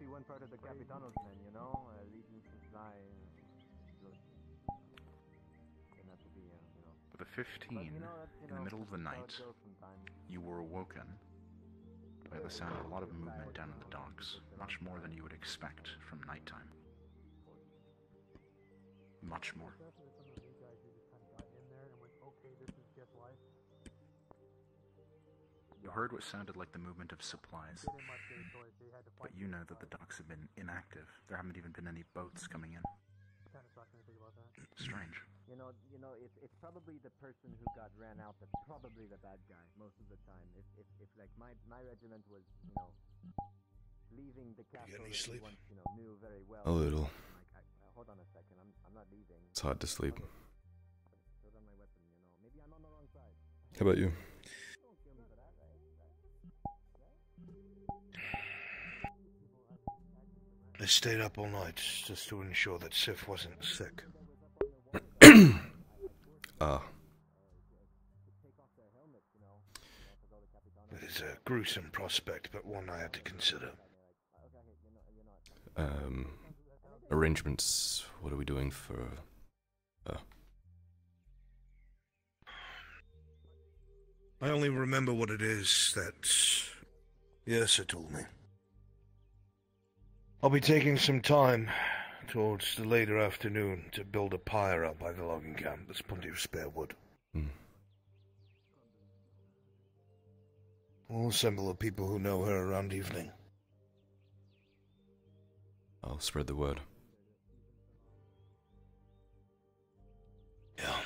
he went part of the Capitano's men, you know, leading to fly. For the 15, in the middle of the night, you were awoken by the sound of a lot of movement down in the docks, much more than you would expect from nighttime. Much more. You heard what sounded like the movement of supplies, but you know that the docks have been inactive. There haven't even been any boats coming in. Strange. You know, it's probably the person who got ran out that's probably the bad guy most of the time. If like my regiment was, you know, leaving the castle, once, you know, knew very well. A little. Like, hold on a second, I'm not leaving. It's hard to sleep. Put on my weapon, you know. Maybe I'm on the wrong side. How about you? They stayed up all night just to ensure that Sif wasn't sick. It is a gruesome prospect, but one I had to consider. Arrangements, what are we doing for... I only remember what it is that Yersa told me. I'll be taking some time towards the later afternoon to build a pyre up by the logging camp. There's plenty of spare wood. Mm. We'll assemble the people who know her around evening. I'll spread the word. Yeah.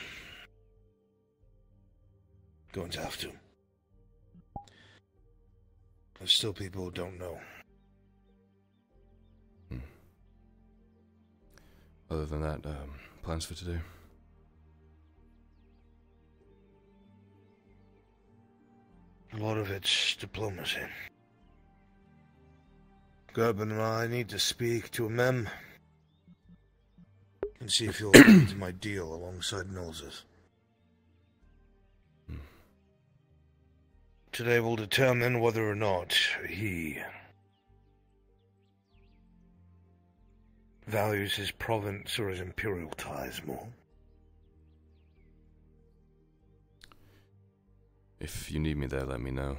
Going to have to. There's still people who don't know. Other than that, plans for today? A lot of it's diplomacy. Gorbin and I need to speak to Emem and see if he'll agree to my deal alongside Nolzus. Hmm. Today will determine whether or not he values his province or his imperial ties more. If you need me there, let me know.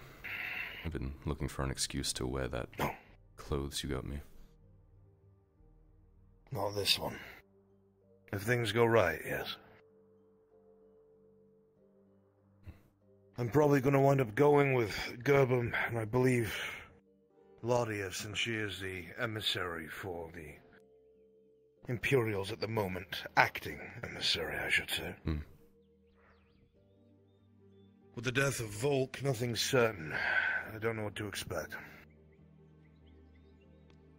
I've been looking for an excuse to wear that clothes you got me. Not this one. If things go right, yes. I'm probably going to wind up going with Gorbin, and I believe Lardius, since she is the emissary for the Imperials at the moment, acting emissary, I should say. Mm. With the death of Volk, nothing's certain. I don't know what to expect.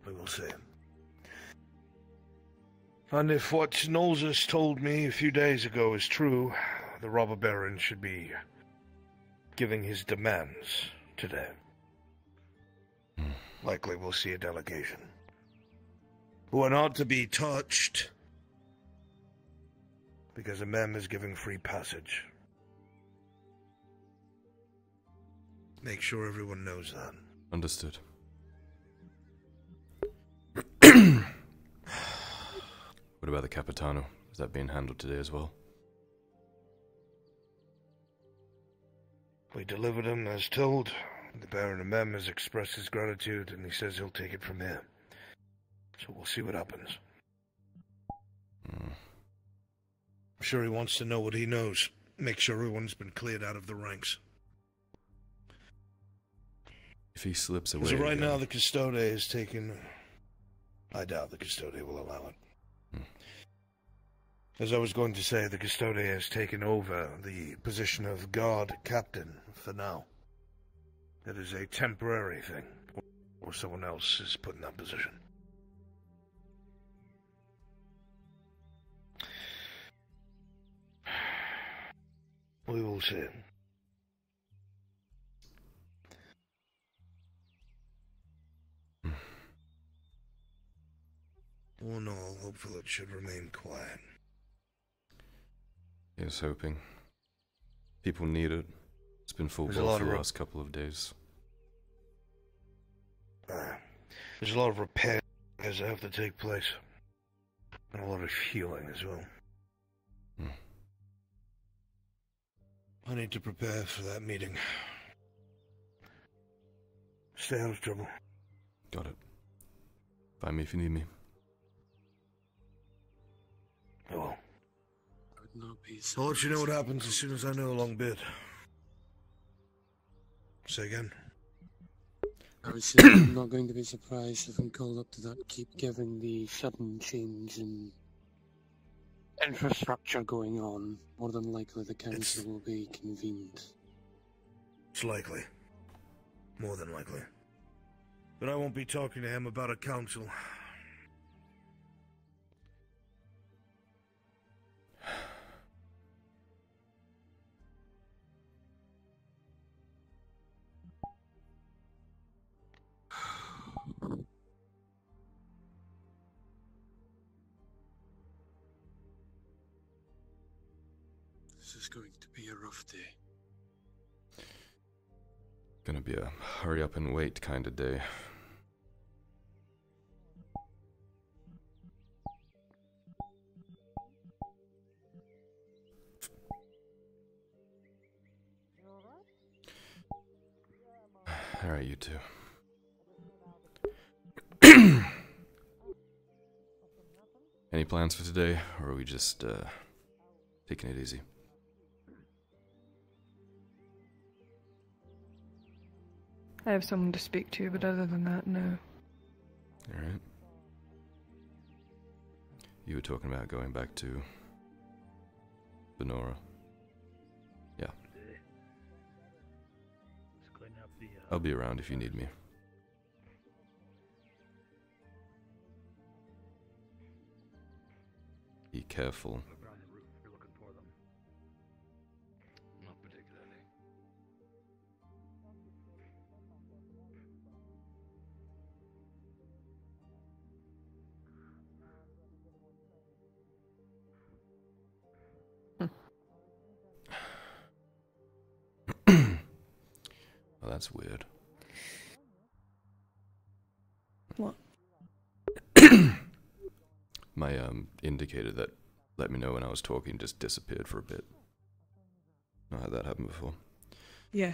We will see. And if what Nolzus told me a few days ago is true, the robber baron should be giving his demands today. Mm. Likely we'll see a delegation who are not to be touched, because Emem is giving free passage. Make sure everyone knows that. Understood. What about the Capitano? Is that being handled today as well? We delivered him as told. The Baron Emem has expressed his gratitude, and he says he'll take it from here. So we'll see what happens. Mm. I'm sure he wants to know what he knows. Make sure everyone's been cleared out of the ranks. If he slips away... So right now the Custode is taken... I doubt the Custode will allow it. Mm. As I was going to say, the Custode has taken over the position of guard captain for now. It is a temporary thing, or someone else is put in that position. We will see. All in all, hopefully it should remain quiet. Yes, hoping. People need it. It's been full for the last couple of days. There's a lot of repairs that have to take place. And a lot of healing as well. Hmm. I need to prepare for that meeting. Stay out of trouble. Got it. Find me if you need me. Oh. I'll let you know what happens as soon as I know a long bit. Say again. Obviously, I'm not going to be surprised if I'm called up to that keep given the sudden change in infrastructure going on. More than likely the council will be convened. It's likely. More than likely. But I won't be talking to him about a council. This is going to be a rough day. Gonna be a hurry up and wait kind of day. All right, you two. Any plans for today, or are we just taking it easy? I have someone to speak to, but other than that, no. All right. You were talking about going back to Venora. Yeah. I'll be around if you need me. Be careful. You're looking for them. Not particularly. Well, that's weird. What? My indicator that let me know when I was talking just disappeared for a bit. I had that happen before. Yeah.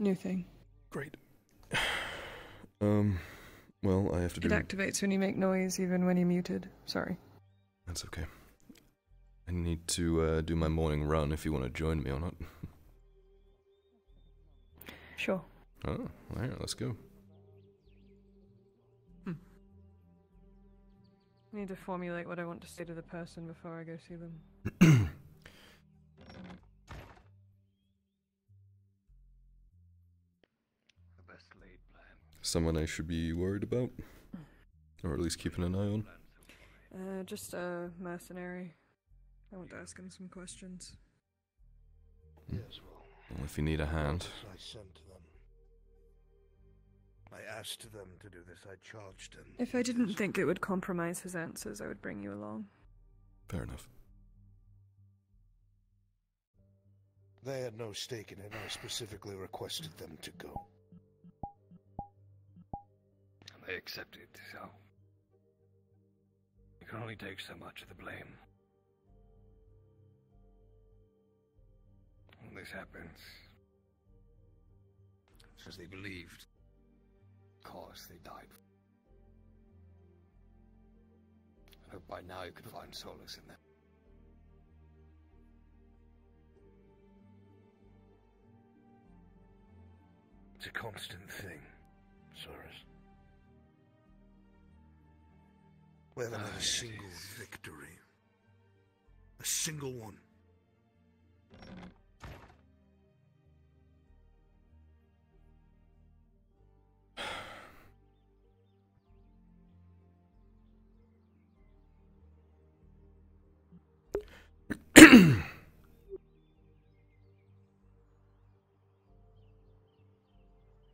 New thing. Great. Well, I have to do... It activates when you make noise, even when you're muted. Sorry. That's okay. I need to do my morning run if you want to join me or not. Sure. Oh, alright, let's go. I need to formulate what I want to say to the person before I go see them. The best laid plan. Someone I should be worried about? Or at least keeping an eye on? Just a mercenary. I want to ask him some questions. Yes, well, if you need a hand. I sent them. I asked them to do this, I charged them. If I didn't think it would compromise his answers, I would bring you along. Fair enough. They had no stake in it, I specifically requested them to go. They accepted, so... You can only take so much of the blame. When this happens... As they believed... Cause they died. I hope by now you could find solace in them. It's a constant thing, Soros. We haven't had a single victory. A single one.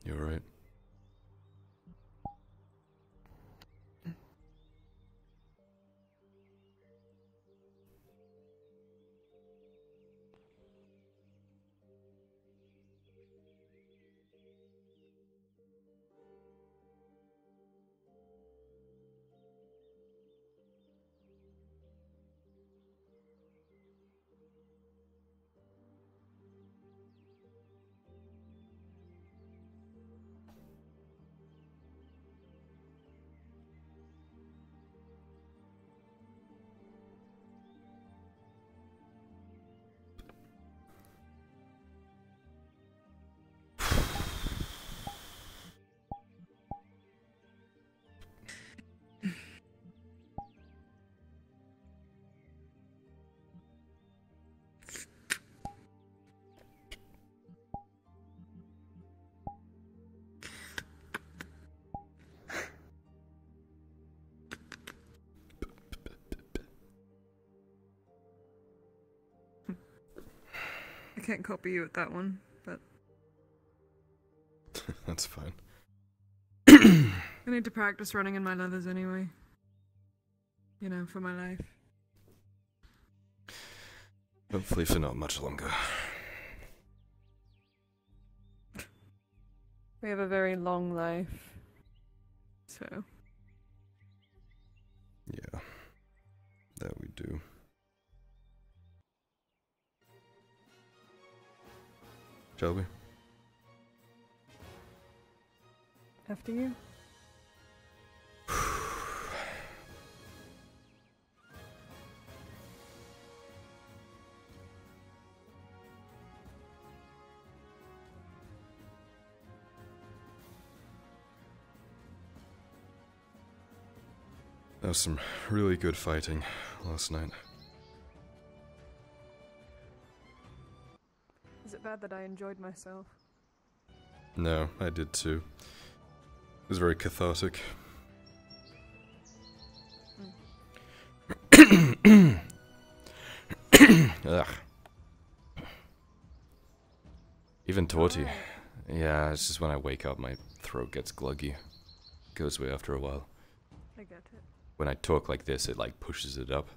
You're right. can't copy you at that one, but... That's fine. I need to practice running in my leathers anyway. You know, for my life. Hopefully for not much longer. We have a very long life, so... Yeah, that we do. Shall we? After you. That was some really good fighting last night. Is it bad that I enjoyed myself? No, I did too. It was very cathartic. Mm. Ugh. Even Torty. Yeah, it's just when I wake up my throat gets gluggy. Goes away after a while. I get it. When I talk like this, it like pushes it up.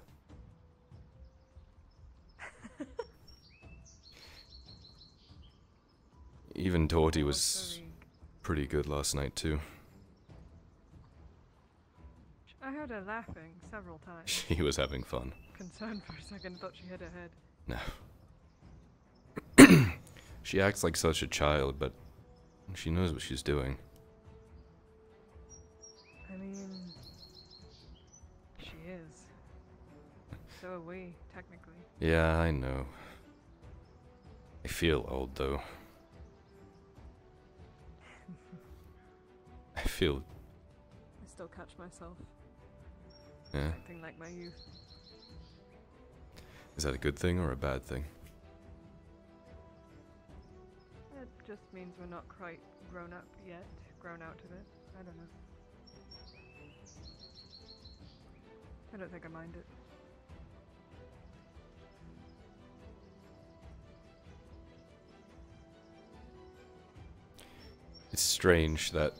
Even Torty was pretty good last night too. I heard her laughing several times. She was having fun. Concerned for a second, thought she hit her head. No. She acts like such a child, but she knows what she's doing. I mean... So are we, technically. Yeah, I know. I feel old, though. I feel... I still catch myself. Yeah? Something like my youth. Is that a good thing or a bad thing? It just means we're not quite grown up yet. Grown out of it. I don't know. I don't think I mind it. It's strange that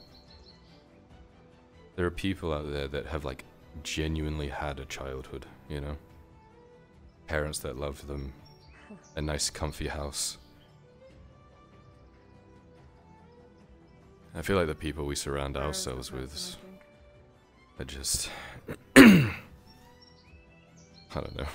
there are people out there that have, like, genuinely had a childhood, you know? Parents that love them, a nice comfy house. I feel like the people we surround ourselves with are just... I don't know.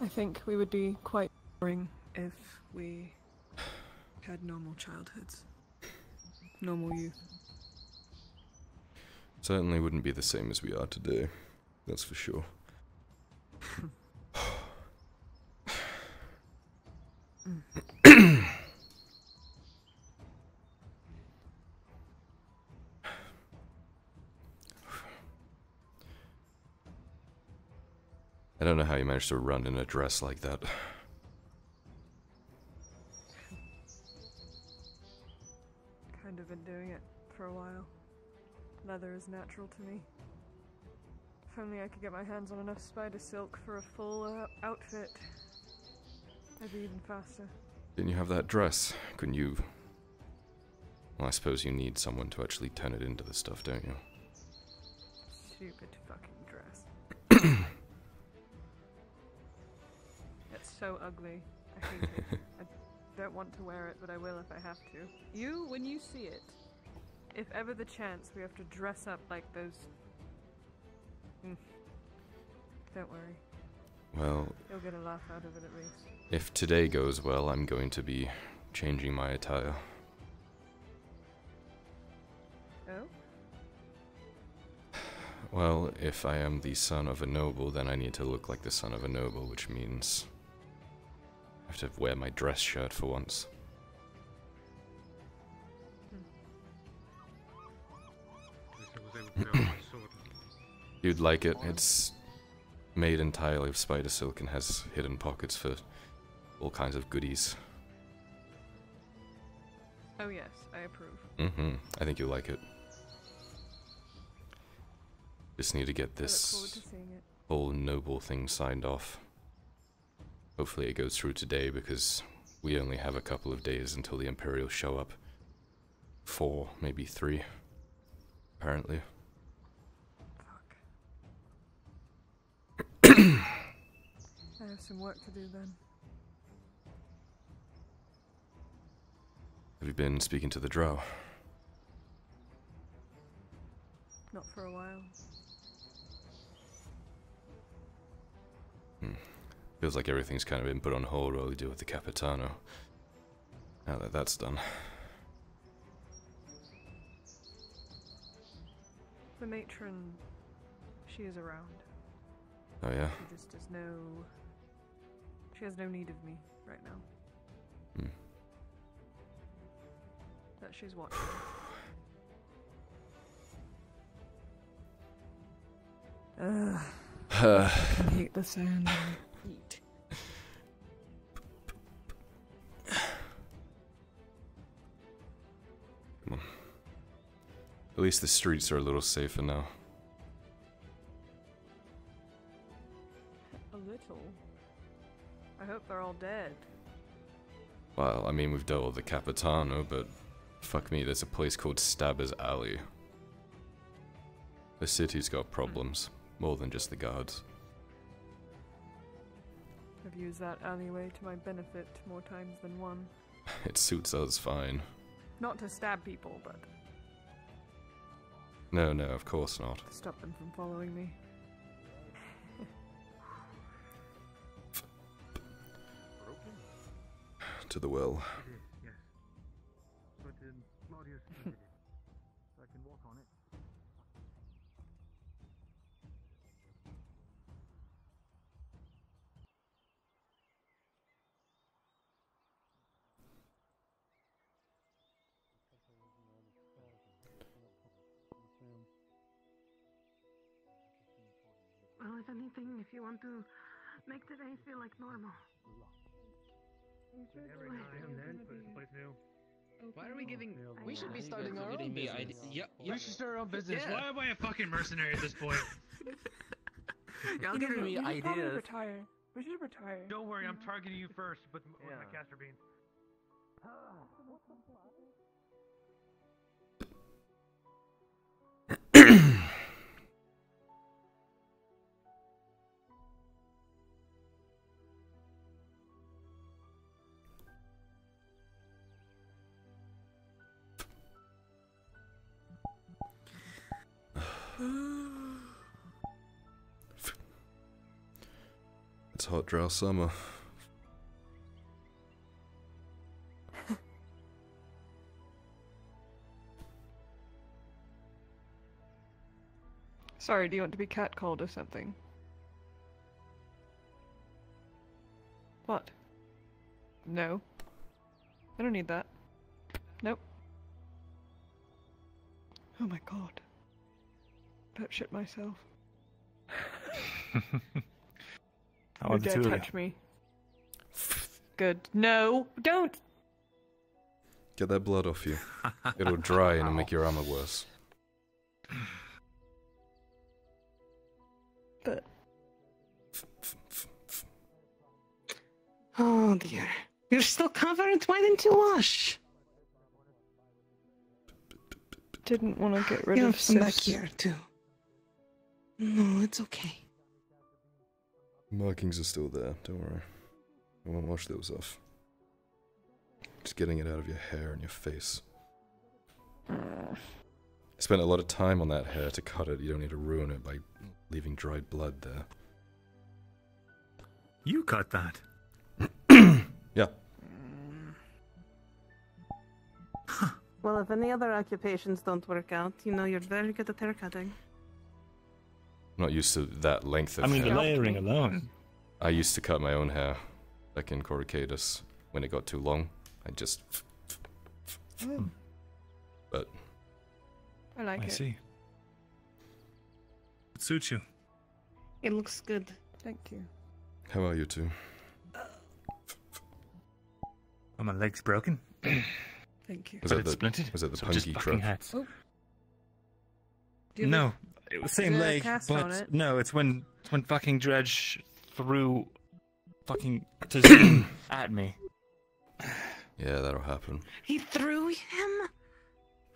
I think we would be quite boring if we had normal childhoods, normal youth. Certainly wouldn't be the same as we are today, that's for sure. I don't know how you managed to run in a dress like that. Kind of been doing it for a while. Leather is natural to me. If only I could get my hands on enough spider silk for a full outfit. I'd be even faster. Didn't you have that dress? Couldn't you... Well, I suppose you need someone to actually turn it into the stuff, don't you? Stupid fucking dress. So ugly. I hate it. I don't want to wear it, but I will if I have to. You, when you see it, if ever the chance we have to dress up like those... Mm. Don't worry. Well... You'll get a laugh out of it at least. If today goes well, I'm going to be changing my attire. Oh? Well, if I am the son of a noble, then I need to look like the son of a noble, which means... I have to wear my dress shirt for once. You'd like it. It's made entirely of spider silk and has hidden pockets for all kinds of goodies. Oh yes, I approve. Mm-hmm. I think you'll like it. Just need to get this whole noble thing signed off. Hopefully it goes through today, because we only have a couple of days until the Imperials show up. 4, maybe 3, apparently. Fuck. I have some work to do then. Have you been speaking to the drow? Not for a while. Hmm. Feels like everything's kind of been put on hold while we deal with the Capitano. Now that that's done. The matron, she is around. Oh yeah? She just does no... She has no need of me right now. Hmm. That she's watching. I hate the sound of heat. Come on. At least the streets are a little safer now. A little? I hope they're all dead. Well, I mean, we've dealt with the Capitano, but... Fuck me, there's a place called Stabber's Alley. The city's got problems, more than just the guards. I've used that alleyway to my benefit more times than one. It suits us fine. Not to stab people, but... No, no, of course not. Stop them from following me. To the well. Well, if anything, if you want to make today feel like normal. Every now and then, but new. Why are we giving? We should be starting our own business. We should start our own business. Yeah. Why am I a fucking mercenary at this point? Y'all giving me ideas. We should retire. Don't worry, I'm targeting you first with my caster beam. It's hot, dry summer. Sorry, do you want to be catcalled or something? What? No. I don't need that. Nope. Oh my god. About shit myself. How dare you touch me? Good. No, don't. Get that blood off you. It'll dry and make your armor worse. But. Oh dear. You're still covered. Why didn't you wash? Didn't want to get rid of some back here too. No, it's okay. Markings are still there, don't worry. I won't wash those off. Just getting it out of your hair and your face. I spent a lot of time on that hair to cut it. You don't need to ruin it by leaving dried blood there. You cut that? Yeah. Well, if any other occupations don't work out, you know you're very good at haircutting. I'm not used to that length of hair. I mean, the layering alone. I used to cut my own hair, like in Coricatus. When it got too long, I just... But... I like it. I see. It suits you. It looks good. Thank you. How are you two? Are my legs broken? Thank you. Was it splinted? Was it the punky crutch? No, it was same leg, but no, it's when fucking Dredge threw fucking Tazoon at me. Yeah, that'll happen. He threw him?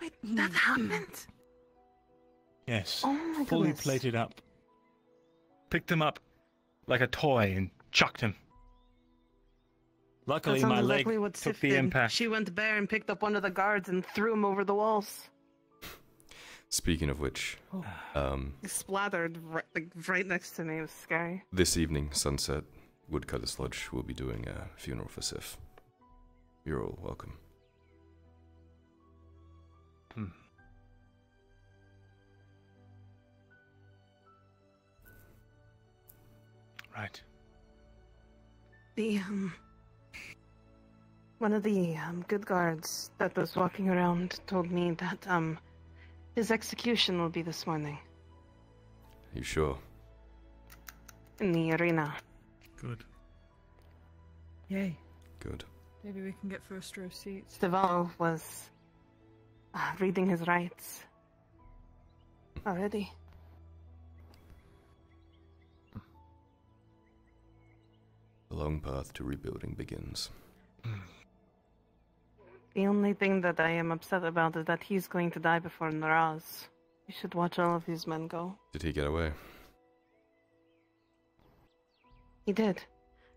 Wait, that happened? Yes. Oh my God. Fully plated up. Picked him up like a toy and chucked him. Luckily, my leg took the impact. She went bare and picked up one of the guards and threw him over the walls. Speaking of which, he splattered right next to me. It was scary. This evening, sunset, Woodcutter's Lodge will be doing a funeral for Sif. You're all welcome. Right. The one of the good guards that was walking around told me that his execution will be this morning. Are you sure? In the arena. Good. Yay. Good. Maybe we can get first row seats. Deval was reading his rights already. The long path to rebuilding begins. The only thing that I am upset about is that he's going to die before Naraz. You should watch all of these men go. Did he get away? He did.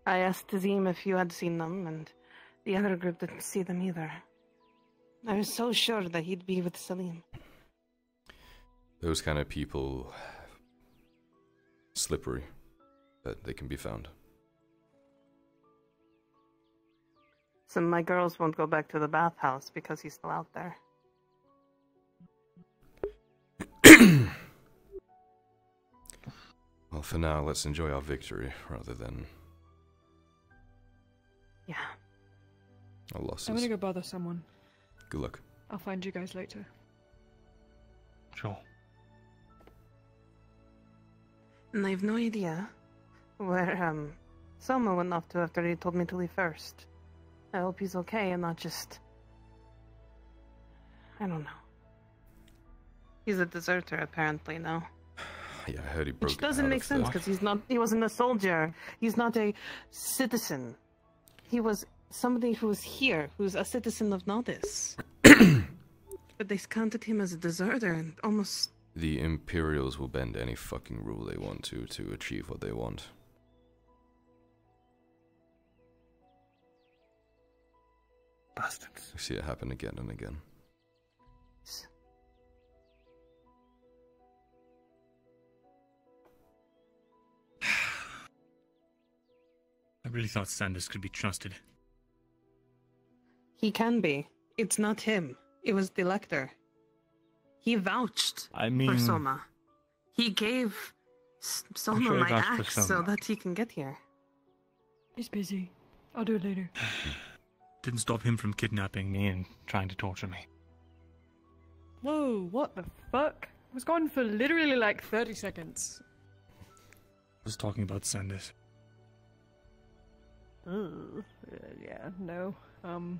I asked Tazim if you had seen them, and the other group didn't see them either. I was so sure that he'd be with Selim. Those kind of people... slippery. But they can be found. Some of my girls won't go back to the bathhouse because he's still out there. Well, for now, let's enjoy our victory rather than... yeah. Our losses. I'm gonna go bother someone. Good luck. I'll find you guys later. Sure. And I have no idea where Soma went off to after he told me to leave first. I hope he's okay and not just... I don't know. He's a deserter, apparently, now. Yeah, I heard he broke out of the... Which doesn't make sense, because he wasn't a soldier. He's not a citizen. He was somebody who was here, who's a citizen of Nautis. But they counted him as a deserter and almost... The Imperials will bend any fucking rule they want to achieve what they want. Bastards. We see it happen again and again. I really thought Sanders could be trusted. He can be. It's not him. It was the Lector. He vouched for Soma. He gave Soma my axe so that he can get here. He's busy. I'll do it later. Didn't stop him from kidnapping me and trying to torture me. Whoa, what the fuck? I was gone for literally like 30 seconds. I was talking about Sanders. Yeah, no. I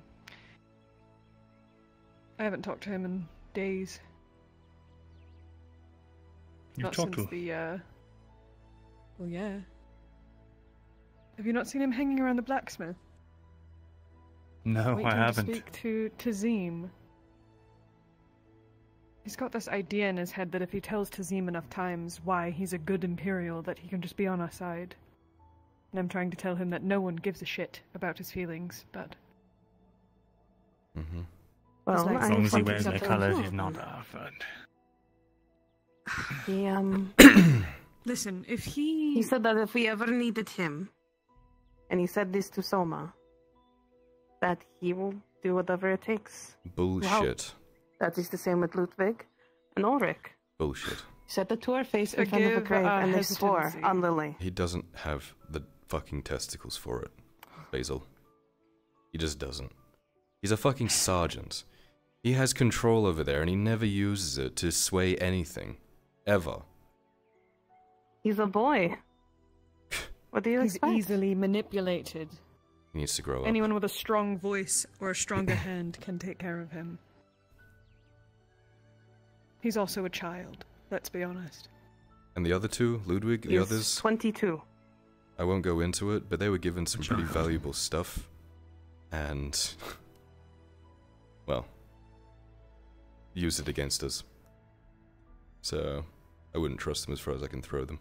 haven't talked to him in days. You've talked to him? Well, yeah. Have you not seen him hanging around the blacksmith? No, I haven't. To speak to Tazim. He's got this idea in his head that if he tells Tazim enough times why he's a good Imperial, that he can just be on our side. And I'm trying to tell him that no one gives a shit about his feelings, but... Mm-hmm. Well, as long as he wears their colours, he's not offered. He, Listen, if he... He said that if we ever needed him, and he said this to Soma... that he will do whatever it takes. Bullshit. Wow. That is the same with Ludwig and Ulrich. Bullshit. Said that to her face in front of the grave and they swore on Lily. He doesn't have the fucking testicles for it, Basil. He just doesn't. He's a fucking sergeant. He has control over there and he never uses it to sway anything. Ever. He's a boy. What do you expect? He's easily manipulated. He needs to grow up. Anyone with a strong voice or a stronger hand can take care of him. He's also a child, let's be honest. And the other two, Ludwig, the others? 22. I won't go into it, but they were given some pretty valuable stuff. And... well... use it against us. So... I wouldn't trust them as far as I can throw them.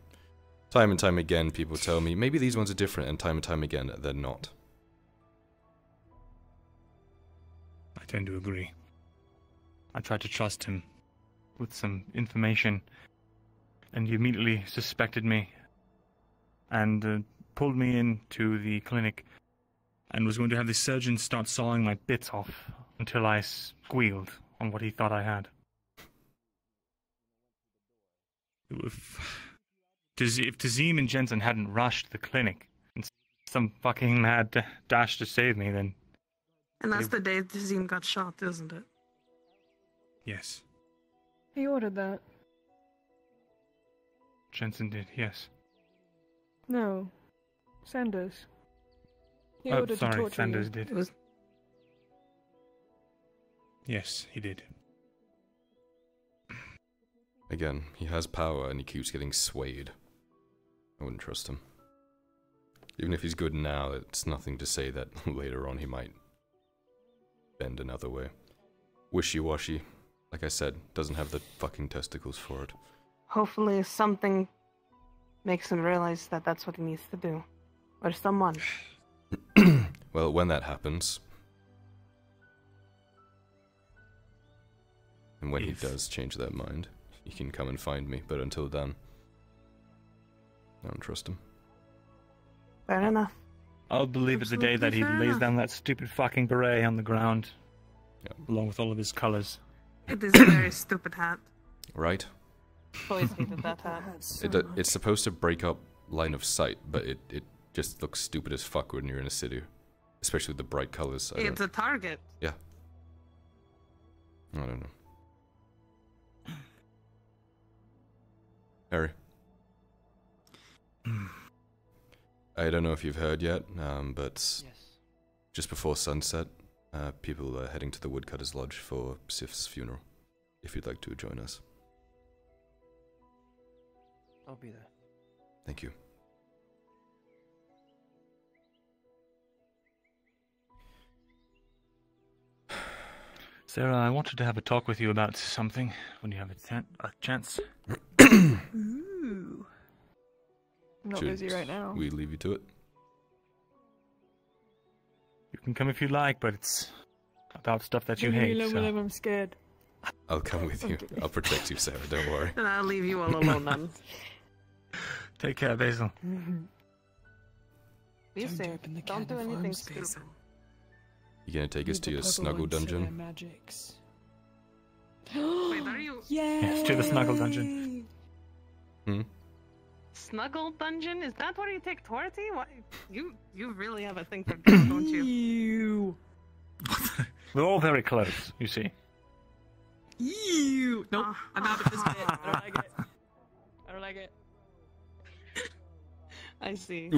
Time and time again, people tell me, maybe these ones are different, and time again, they're not. I tend to agree. I tried to trust him with some information, and he immediately suspected me, and pulled me into the clinic, and was going to have the surgeon start sawing my bits off until I squealed on what he thought I had. If Tazim and Jensen hadn't rushed the clinic, and some fucking mad dash to save me, then... And that's the day Tazim got shot, isn't it? Yes. He ordered that. Jensen did, yes. No. Sanders. He ordered to torture Sanders you. Did. It was... Yes, he did. Again, he has power and he keeps getting swayed. I wouldn't trust him. Even if he's good now, it's nothing to say that later on he might bend another way. Wishy-washy, like I said, doesn't have the fucking testicles for it. Hopefully something makes him realize that that's what he needs to do. Or someone. Well, when that happens... And when he does change that mind, he can come and find me, but until then... I don't trust him. Fair enough. I'll believe it the day that he lays down that stupid fucking beret on the ground. Yep. Along with all of his colours. It is a very stupid hat. Right? Always hated that hat. It's supposed to break up line of sight, but it just looks stupid as fuck when you're in a city. Especially with the bright colours. It's a target. Yeah. I don't know. Harry. I don't know if you've heard yet, but just before sunset, people are heading to the Woodcutter's Lodge for Sif's funeral, if you'd like to join us. I'll be there. Thank you. Sarah, I wanted to have a talk with you about something when you have a chance. Ooh. I'm not busy right now. We leave you to it. You can come if you like, but it's about stuff that you hate. So. I'm scared. I'll come with you. I'll protect you, Sarah. Don't worry. And I'll leave you all alone, then. Take care, Basil. Be safe. Don't do anything stupid. You gonna take us to your snuggle dungeon? Magics. Wait, are you? Yes, to the snuggle dungeon. Hmm. Snuggle dungeon? Is that where you take Torty? You really have a thing for girls, don't you? Ew. We're all very close, you see. Ew. Nope. I'm out of this bit. I don't like it. I don't like it. I see.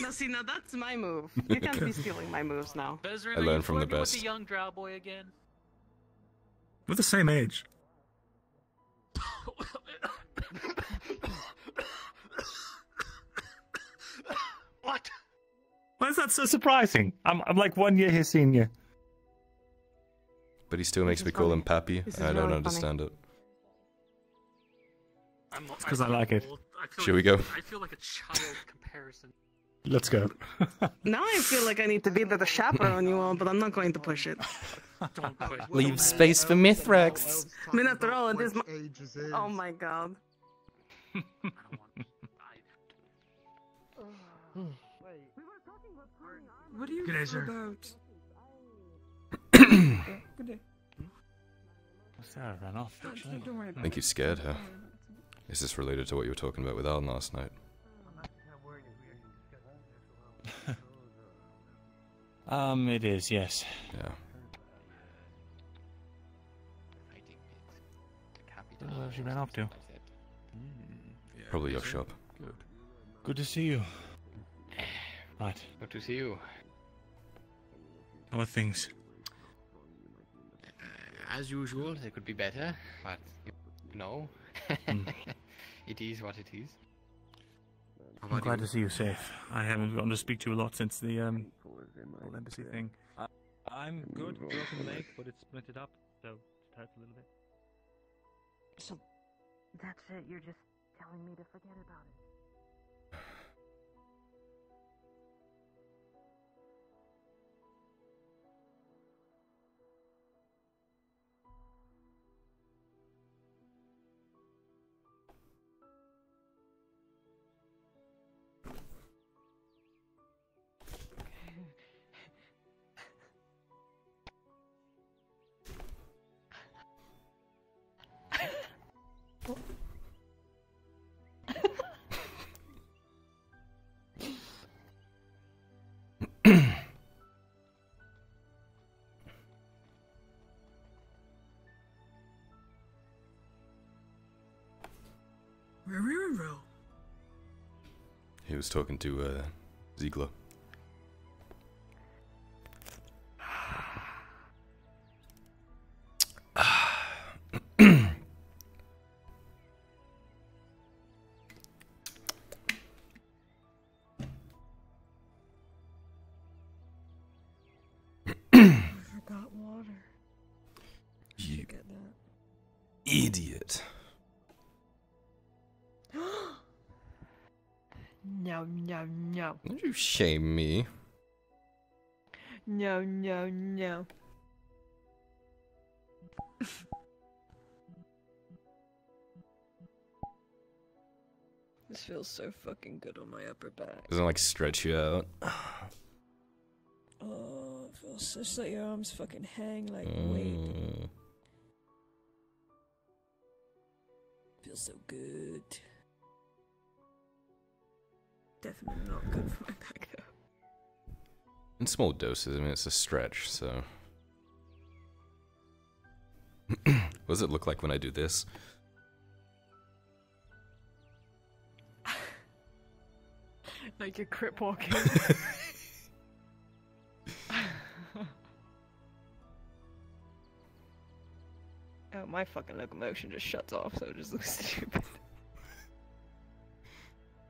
Now see, now that's my move. You can't be stealing my moves now. I learned from the best. With the young drow boy again. We're the same age. What? Why is that so surprising? I'm like 1 year his senior. But he still makes me call him Pappy. I don't understand it. It's because I like it. Should we go? I feel like a child comparison. Let's go. Now I feel like I need to be the chaperone you all, but I'm not going to push it. Don't push. Leave space for Mithrax. I mean, after all, it is my... Oh my god. I don't want to. What are you about? Good day. Sarah ran off. I think you scared her. Is this related to what you were talking about with Alan last night? It is, yes. Yeah. Where she ran off to? Probably your shop. Good to see you. Right. Good to see you. How are things? As usual, they could be better, but no. It is what it is. I'm glad to see you safe. I haven't gotten to speak to you a lot since the whole embassy thing. I'm good, broken leg, but it's splinted up, so it hurts a little bit. So that's it, you're just telling me to forget about it. He was talking to Ziegler. No. Don't you shame me. No, no, no. This feels so fucking good on my upper back. Doesn't it, like, stretch you out? Oh, it feels such that your arms fucking hang like weight. Feels so good. Definitely not good for my back, though. In small doses, I mean, it's a stretch, so... What does it look like when I do this? Like you're crip walking. Oh, my fucking locomotion just shuts off, so it just looks stupid.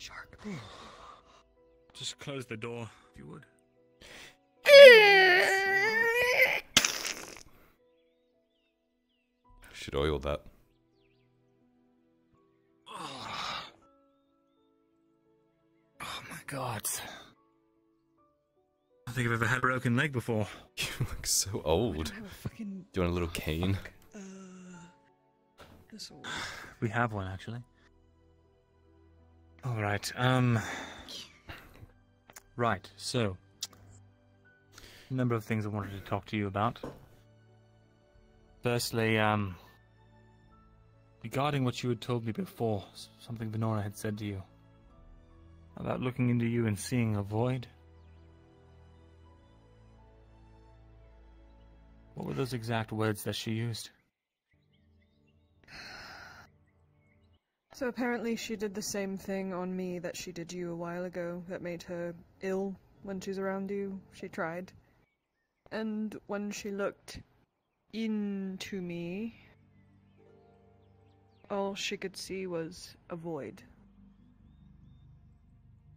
Shark. Just close the door, if you would. Should oil that. Oh my god. I don't think I've ever had a broken leg before. You look so old. Fucking... Do you want a little cane? This will work. We have one, actually. All right. Right. So, a number of things I wanted to talk to you about. Firstly, regarding what you had told me before, something Venora had said to you about looking into you and seeing a void. What were those exact words that she used? So apparently she did the same thing on me that she did you a while ago, that made her ill when she's around you. She tried. And when she looked into me, all she could see was a void.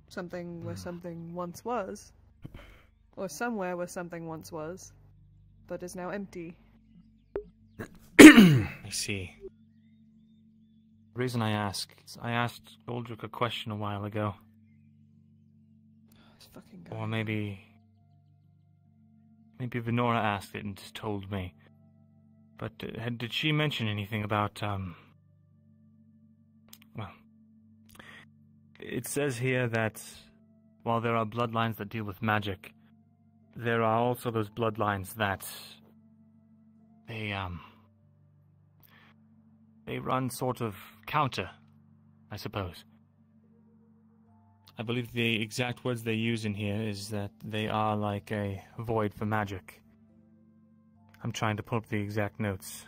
Something where something once was, or somewhere where something once was, but is now empty. I see. The reason I ask is I asked Ulrich a question a while ago. This fucking guy. Or maybe Venora asked it and just told me. But did she mention anything about, well... It says here that While there are bloodlines that deal with magic, there are also those bloodlines that they run sort of counter, I suppose. I believe the exact words they use in here is that they are like a void for magic. I'm trying to pull up the exact notes.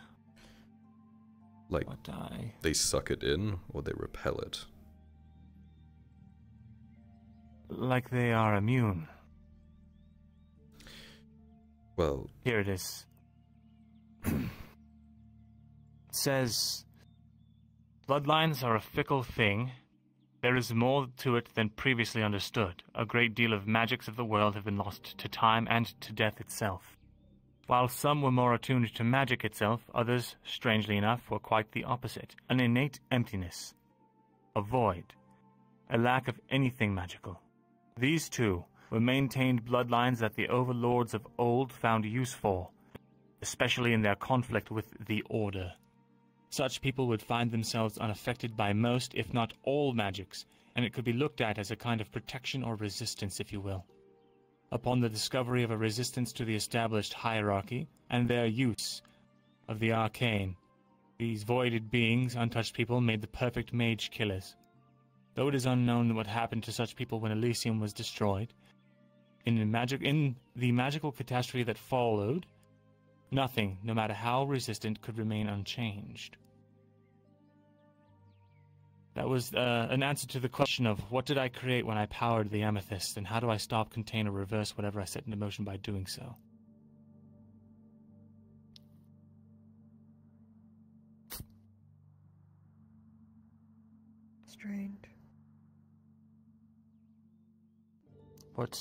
Like, they suck it in, or they repel it? Like they are immune. Well... here it is. It says, bloodlines are a fickle thing. There is more to it than previously understood. A great deal of magics of the world have been lost to time and to death itself. While some were more attuned to magic itself, others, strangely enough, were quite the opposite. An innate emptiness. A void. A lack of anything magical. These two were maintained bloodlines that the overlords of old found use for, especially in their conflict with the Order. Such people would find themselves unaffected by most, if not all, magics, and it could be looked at as a kind of protection or resistance, if you will. Upon the discovery of a resistance to the established hierarchy, and their use of the arcane, these voided beings, untouched people, made the perfect mage killers. Though it is unknown what happened to such people when Elysium was destroyed, in the magical catastrophe that followed, nothing, no matter how resistant, could remain unchanged. That was an answer to the question of what did I create when I powered the amethyst, and how do I stop, contain, or reverse whatever I set into motion by doing so? Strange. What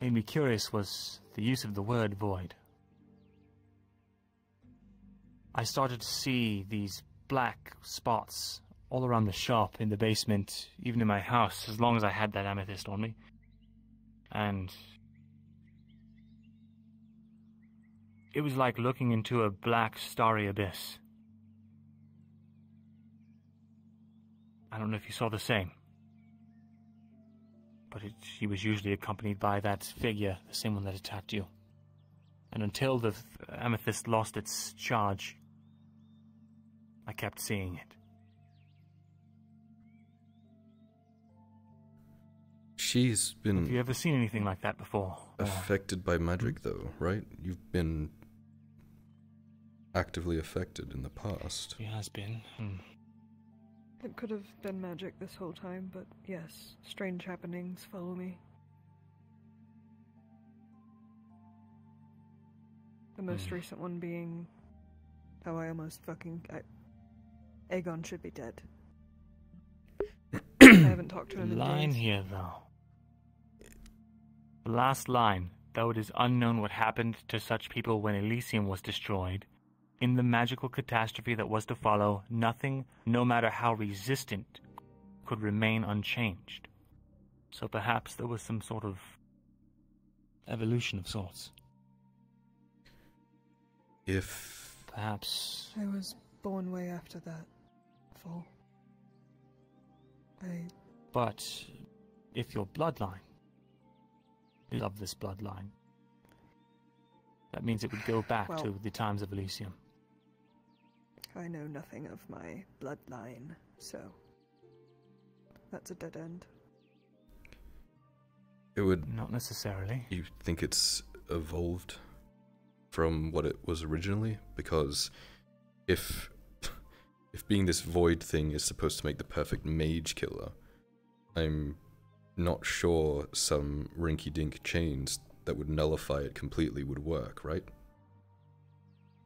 made me curious was the use of the word void. I started to see these black spots all around the shop, in the basement, even in my house, as long as I had that amethyst on me. And it was like looking into a black, starry abyss. I don't know if you saw the same, but she was usually accompanied by that figure, the same one that attacked you. And until the amethyst lost its charge, I kept seeing it. She's been... have you ever seen anything like that before? Affected by magic, though, right? You've been actively affected in the past. She has been. It could have been magic this whole time, but yes, strange happenings follow me. The most recent one being how I almost fucking... Aegon should be dead. I haven't talked to him in days. Here, though. The last line, though it is unknown what happened to such people when Elysium was destroyed, in the magical catastrophe that was to follow, nothing, no matter how resistant, could remain unchanged. So perhaps there was some sort of evolution of sorts. If... perhaps... I was born way after that fall. But if your bloodline... love this bloodline. That means it would go back to the times of Elysium. I know nothing of my bloodline, so that's a dead end. It would not necessarily. You think it's evolved from what it was originally? Because if being this void thing is supposed to make the perfect mage killer, I'm not sure some rinky-dink chains that would nullify it completely would work, right?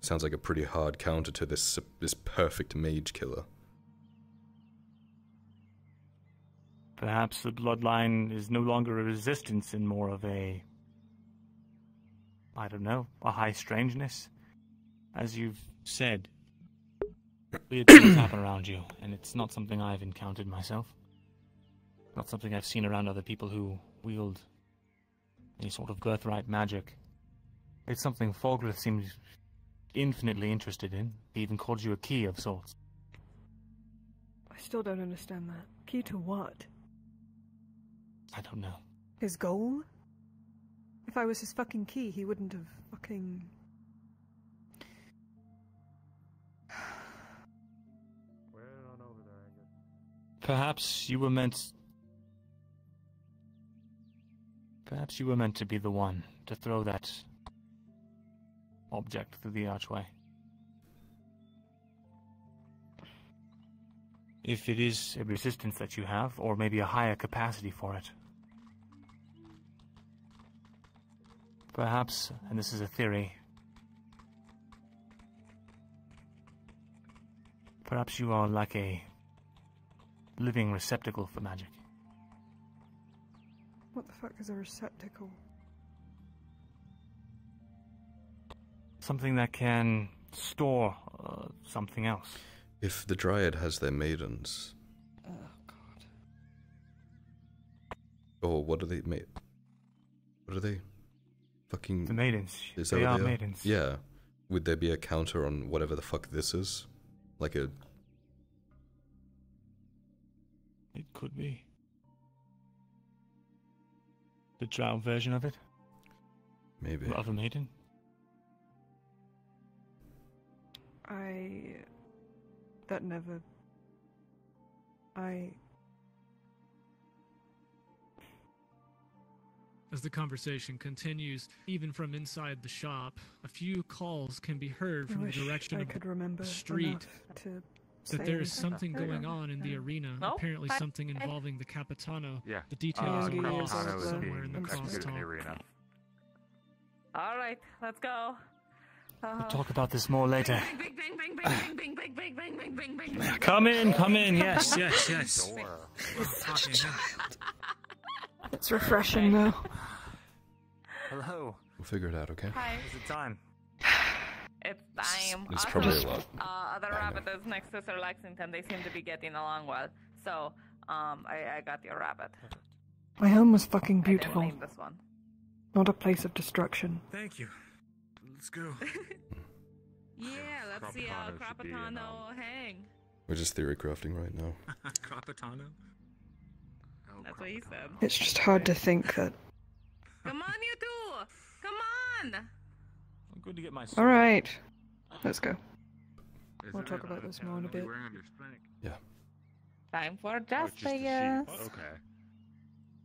Sounds like a pretty hard counter to this perfect mage killer. Perhaps the bloodline is no longer a resistance and more of a... I don't know, a high strangeness. As you've said, weird things happen around you, and it's not something I've encountered myself. Not something I've seen around other people who wield any sort of birthright magic. It's something Fogreth seems infinitely interested in. He even called you a key of sorts. I still don't understand that. Key to what? I don't know. His goal? If I was his fucking key, he wouldn't have fucking... We're on over there, I guess. Perhaps you were meant to be the one to throw that object through the archway. If it is a resistance that you have, or maybe a higher capacity for it. Perhaps, and this is a theory, perhaps you are like a living receptacle for magic. What the fuck is a receptacle? Something that can store something else. If the Dryad has their maidens. Oh, God. Or what are they? What are they? Fucking... The maidens. Is that they are maidens. Yeah. Would there be a counter on whatever the fuck this is? Like a... It could be. The drow version of it? Maybe. Of a maiden? As the conversation continues, even from inside the shop, a few calls can be heard from the direction of the street that there is something going on in the arena, apparently something involving the Capitano. Yeah. The details are lost somewhere in the crosstalk. All right, let's go. We'll talk about this more later. Come in, yes. It's refreshing, though. Hello. We'll figure it out, okay? Hi. Is it time? It's time. It's probably a lot. Other rabbits next to Sir Lexington, they seem to be getting along well. So, I got your rabbit. My home was fucking beautiful. I didn't name this one. Not a place of destruction. Thank you. Let's go. Yeah, let's see how Capitano hang. We're just theory crafting right now. Capitano? That's what he said. It's just hard to think that... Come on, you two! Come on! I'm good to get my... Alright. Let's go. We'll talk about this more in a bit. Yeah. Time for just a yes. Okay.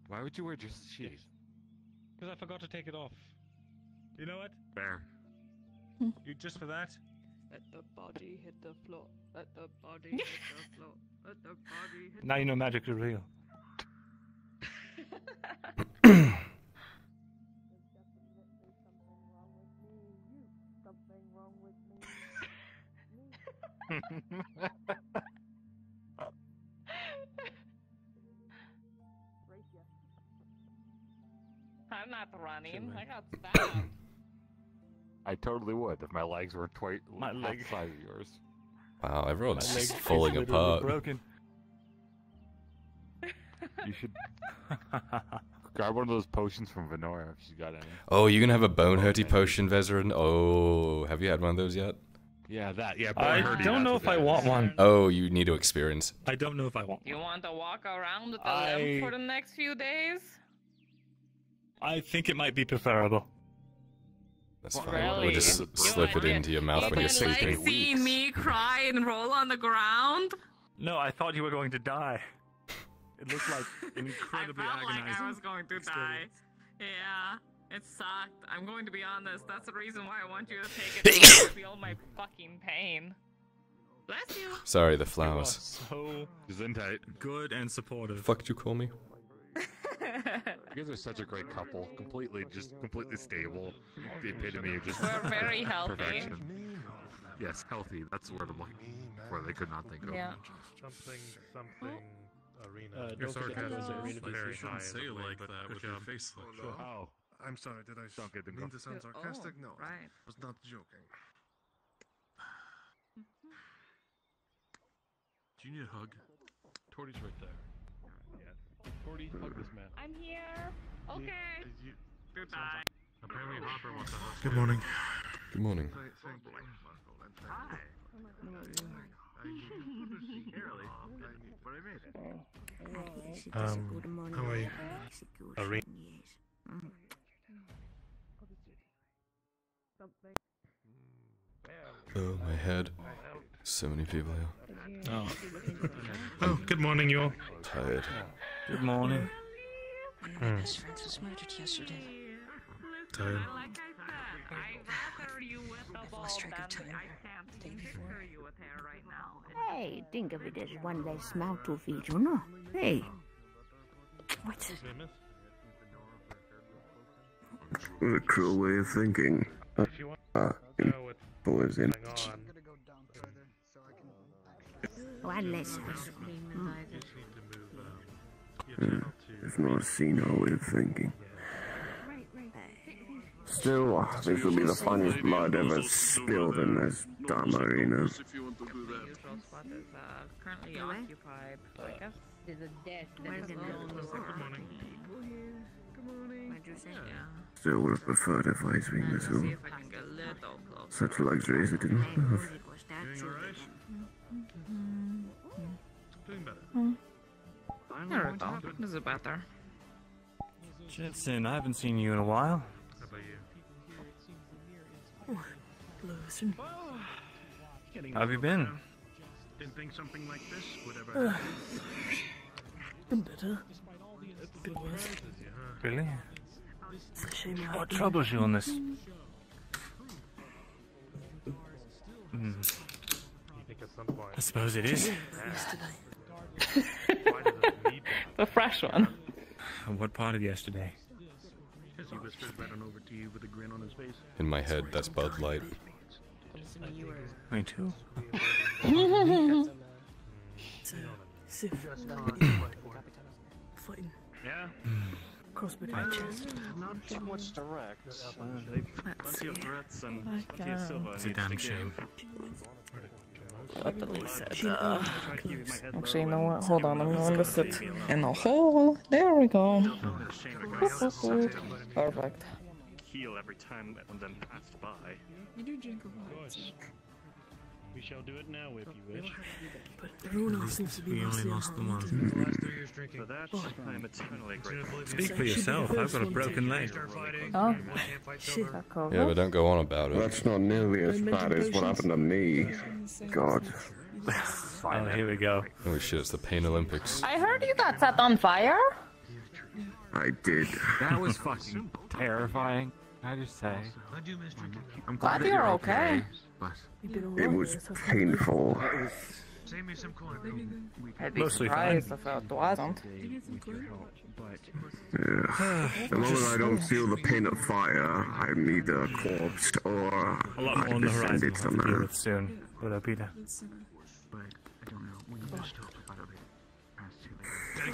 Why would you wear just the sheath? Because I forgot to take it off. You know what? Fair. You just for that? Let the body hit the floor. Let the body hit the floor. Let the body hit the floor. Now you know magic is real. I'm not running. I got stabbed. I totally would if my legs were twice the size of yours. Wow, everyone's falling apart. Broken. You should grab one of those potions from Venora if she's got any. Oh, you're gonna have a bone hurty potion, Vezarin? Oh, have you had one of those yet? Yeah, that. Yeah, I don't know if I want one. Oh, you need to experience. I don't know if I want one. You want to walk around with the limb for the next few days? I think it might be preferable. That's fine. Really? We'll just slip it into your mouth when you're sleeping. Like, see me cry and roll on the ground? No, I thought you were going to die. It looked like an incredibly agonizing. I was going to die. Yeah, it sucked. I'm going to be honest. That's the reason why I want you to take it to feel my fucking pain. Bless you. Sorry, the flowers. So good and supportive. The fuck did you call me? You guys are such a great couple. Completely stable. The epitome of just. We're very healthy. Perfection. Yes, healthy. That's the word I'm looking for. They could not think of. Yeah. Something. Arena. Your sarcasm is very high. Say it like that with your face. Wow. I'm sorry. Did I mean to sound sarcastic? No, I was not joking. Do you need a hug? Torty's right there. Yeah. Torty, hug this man. I'm here. Okay. Goodbye. Apparently, Hopper wants to hug. Good morning. Good morning. Hi. How are you? Oh, my head. So many people here. Oh. Oh, good morning, you all. Tired. Good morning. My best friend was murdered yesterday. Tired. I've lost track of time. The day before. Hey, think of it as one less mouth to feed, you know? Hey. What's it? What a cruel way of thinking. One less house. It's not a senile way of thinking. Still, this will be the finest blood ever spilled in this dumb arena. Still would have preferred if I swing this home. Such luxuries I didn't have. Is it better? Jensen, I haven't seen you in a while. Listen. How have you been? Didn't think something like this would ever happen. Been better. A bit worse. Really? What troubles you on this? I suppose it is. The fresh one. What part of yesterday? He whispered right on over to you with a grin on his face. In my head, that's Bud Light. Me too. Sif. Fighting. Yeah. Crossbody. Not too much direct. Plenty of threats and plenty of silver. It's a damn shame. What the least said. Actually, you know what? Hold on, I'm going to sit in a hole. There we go. Perfect. Heal every time and then pass by. You do drink a lot. We shall do it now if you wish. But everyone else seems to be only lost the one. For that, I am eternally grateful. Speak for yourself. I've got a broken leg. Oh, shit! Yeah, but don't go on about it. That's not nearly as bad as what happened to me. God. Oh, here we go. Oh shit! It's the Pain Olympics. I heard you got set on fire. I did. That was fucking terrifying. I just say. I'm glad you're okay. It was painful. Mostly fine. The moment I don't feel the pain of fire, I'm either corpsed or I descend it somehow. Soon, without Peter. I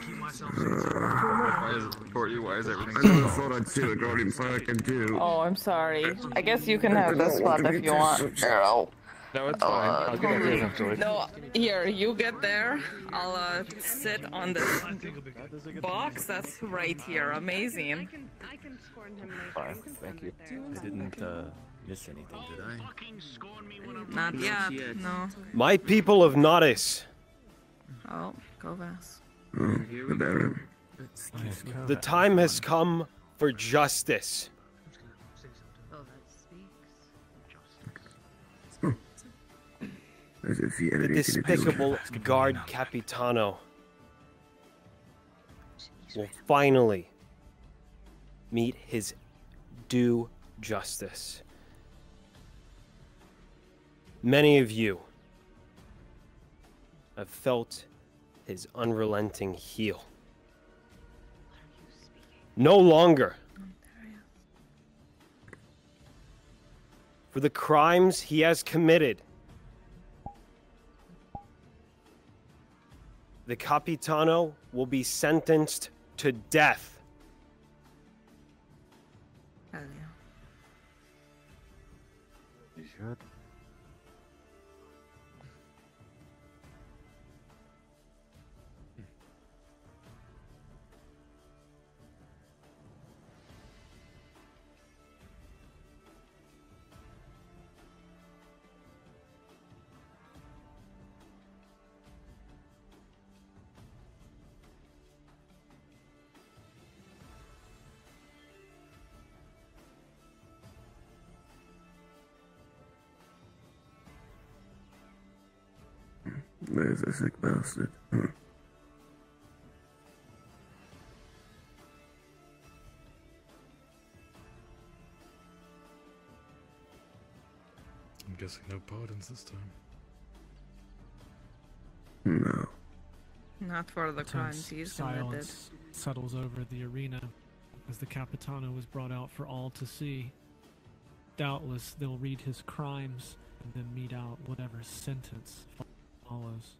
thought I'd see the Guardian Fire can do. Oh, I'm sorry. I guess you can have this one if you want. Girl. No, it's fine. I was gonna do something. No, here, you get there. I'll sit on this box that's right here. Amazing. Fine, thank you. I didn't miss anything, did I? Not yet, no. My people of Nautis. Oh, Kovaz. The time has come for justice. The despicable guard Capitano will finally meet his due justice. Many of you have felt his unrelenting heel. No longer. For the crimes he has committed, the Capitano will be sentenced to death. Oh, yeah. You should. man's a sick bastard. I'm guessing no pardons this time. No. Not for the crimes he's committed. Settles over the arena as the Capitano was brought out for all to see. Doubtless they'll read his crimes and then mete out whatever sentence follows.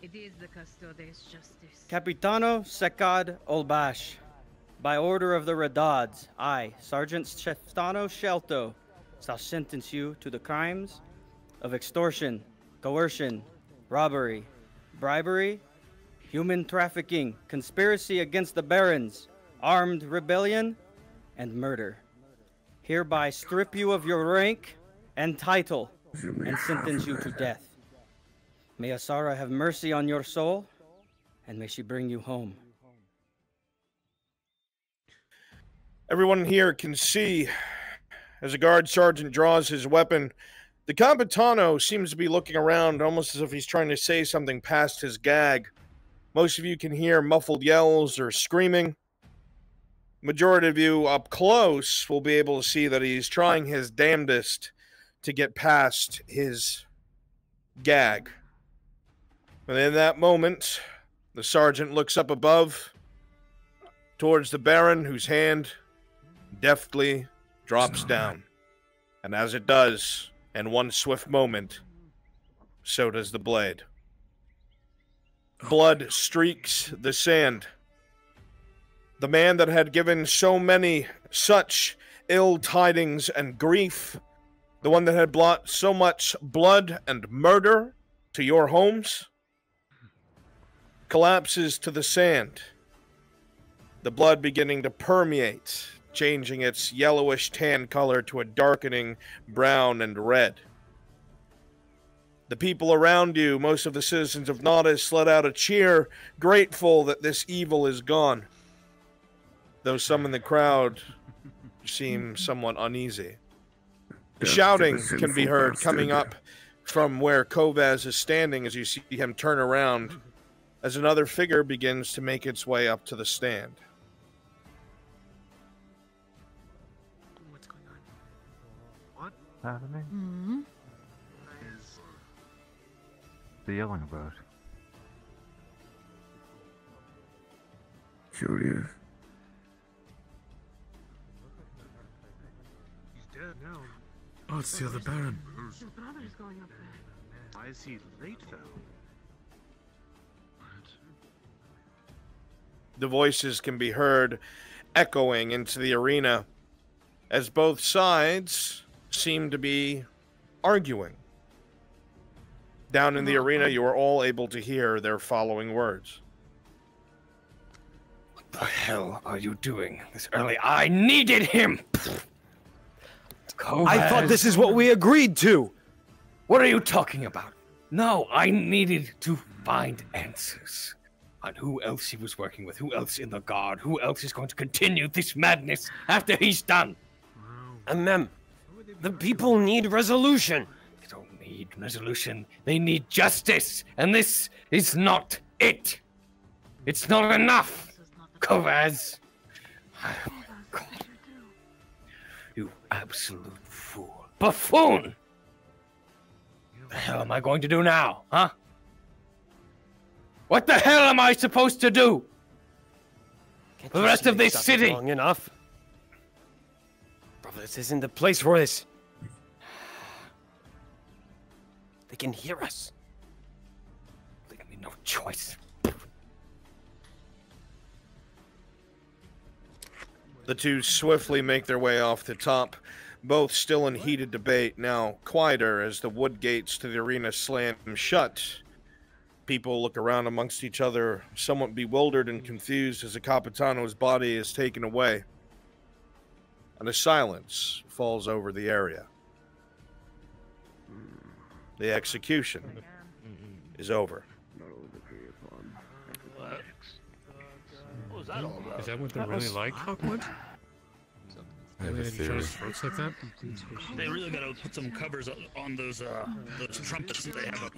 It is the Custode's justice. Capitano Secad Olbash, by order of the Redads, I, Sergeant Cheftano Shelto, shall sentence you to the crimes of extortion, coercion, robbery, bribery, human trafficking, conspiracy against the barons, armed rebellion, and murder. Hereby strip you of your rank and title and sentence you to death. May Asara have mercy on your soul, and may she bring you home. Everyone here can see, as a guard sergeant draws his weapon, the Capitano seems to be looking around almost as if he's trying to say something past his gag. Most of you can hear muffled yells or screaming. Majority of you up close will be able to see that he's trying his damnedest to get past his gag. But in that moment, the sergeant looks up above towards the Baron, whose hand deftly drops down. And as it does, in one swift moment, so does the blade. Blood streaks the sand. The man that had given so many such ill tidings and grief, the one that had brought so much blood and murder to your homes, collapses to the sand. The blood beginning to permeate, changing its yellowish tan color to a darkening brown and red. The people around you, most of the citizens of Nautis, let out a cheer, grateful that this evil is gone. Though some in the crowd seem somewhat uneasy. The shouting can be heard coming up from where Kovaz is standing as you see him turn around as another figure begins to make its way up to the stand. What's going on? What's happening? Mm-hmm. What is the yelling about? Curious. Oh, it's the other Baron. Your brother's going up there. Why is he late, though? What? The voices can be heard echoing into the arena as both sides seem to be arguing. Down in the arena, you are all able to hear their following words. What the hell are you doing this early? I needed him! Kovaz. I thought this is what we agreed to. What are you talking about? No, I needed to find answers on who else he was working with, who else in the guard, who else is going to continue this madness after he's done. Emem, the people need resolution. They don't need resolution. They need justice, and this is not it. It's not enough, Kovaz. Oh my God. You absolute fool. Buffoon! What the hell am I going to do now, huh? What the hell am I supposed to do? For the rest of this city? Long enough. Brother, this isn't the place for this. They can hear us. Leave me no choice. The two swiftly make their way off the top, both still in heated debate, now quieter as the wood gates to the arena slam shut. People look around amongst each other, somewhat bewildered and confused as the Capitano's body is taken away. And a silence falls over the area. The execution is over. Is that what they really like? I have a theory. Like that? They really gotta put some covers on those trumpets that they have up.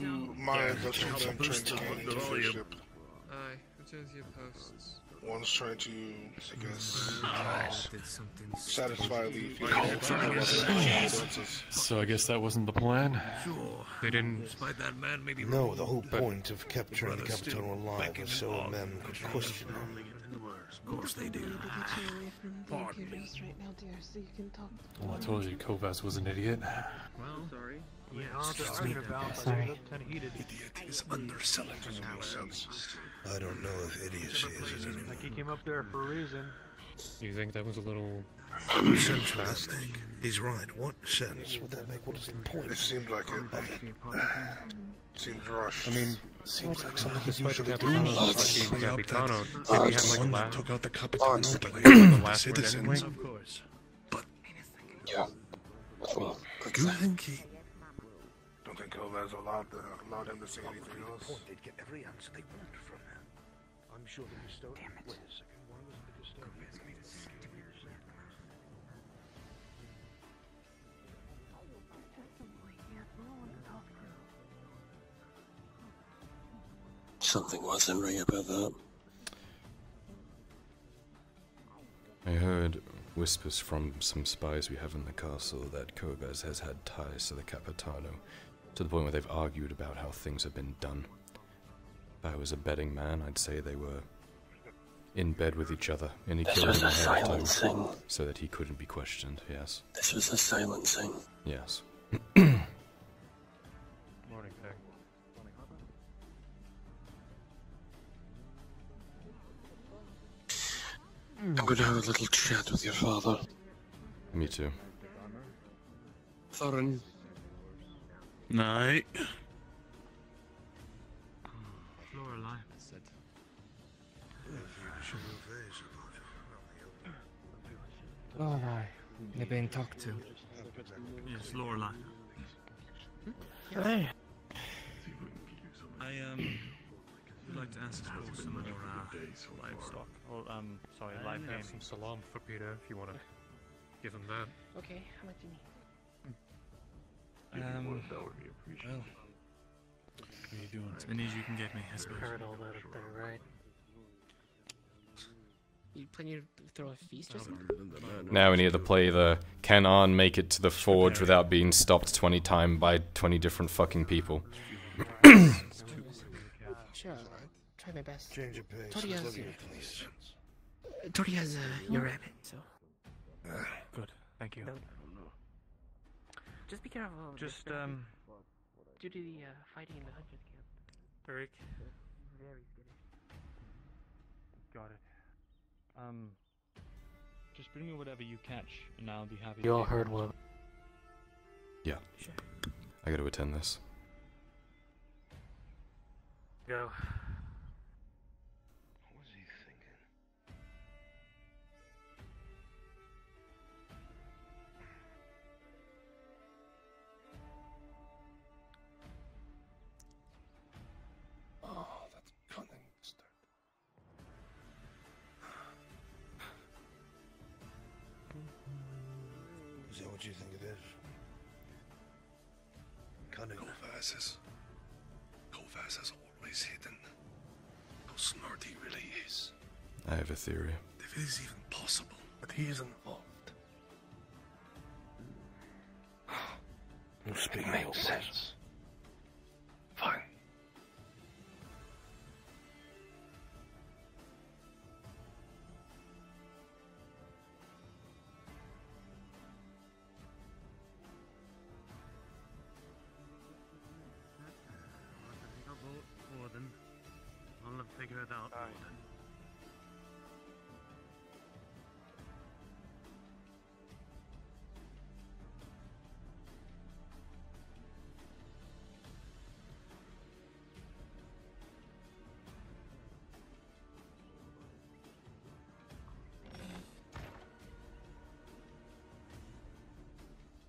That's help boost the volume. One's trying to, I guess, satisfy the So I guess that wasn't the plan? They didn't... No, the whole point of capturing the Capitano alive was so Emem could question him. Of course they do. Pardon me. Well, I told you Kovaz was an idiot. Well, sorry. Yeah, excuse me. Idiot is underselling. I don't know if idiocy is anymore. Like he came up there for a reason. You think that was a little... Sense-mastic. He's right. What sense would that make? What is the point? It seemed like it. Seems rushed. I mean, seems like something that usually do. Capitano, maybe had like took out the Capitano, but the last word anyway. But, yeah. Well, do you think he... I don't think Kovaz allowed him to say anything else. They'd get every answer they wanted from him. I'm sure the Custode... Damn it. Wait a second. One was the Custode... Kovaz made a second year later. Something wasn't right about that. I heard whispers from some spies we have in the castle that Kovaz has had ties to the Capitano. To the point where they've argued about how things have been done. If I was a betting man, I'd say they were in bed with each other, and he killed him ahead of time, so that he couldn't be questioned. Yes. This was a silencing. Yes. Morning, Peg. I'm going to have a little chat with your father. Me too. Thorin. Night. Flora said. Oh, they're being talked to. Yes, Lorelai. Hey. I would like to ask for some more livestock. Or sorry, live game. Some salam for Peter if you want to give him that. Okay, how much do you need? That would be appreciated. Well, what are you doing? I need you can get me, I suppose. Heard all that up there, right? You planning to throw a feast or something? Now we need to play the Can Arn make it to the forge without being stopped 20 times by 20 different fucking people. Sure, I'll try my best. Change your pace. Torty has your rabbit, so... Good, thank you. No. Just be careful. Just, due to the fighting in the Hunter's camp. Eric. Very skittish. Got it. Just bring me whatever you catch, and I'll be happy. You all heard one. Yeah. Sure. I gotta attend this. Go. What do you think it is? Cunning. Kovaz is always hidden. How smart he really is. I have a theory. If it is even possible, but he is involved. It makes sense. Fine.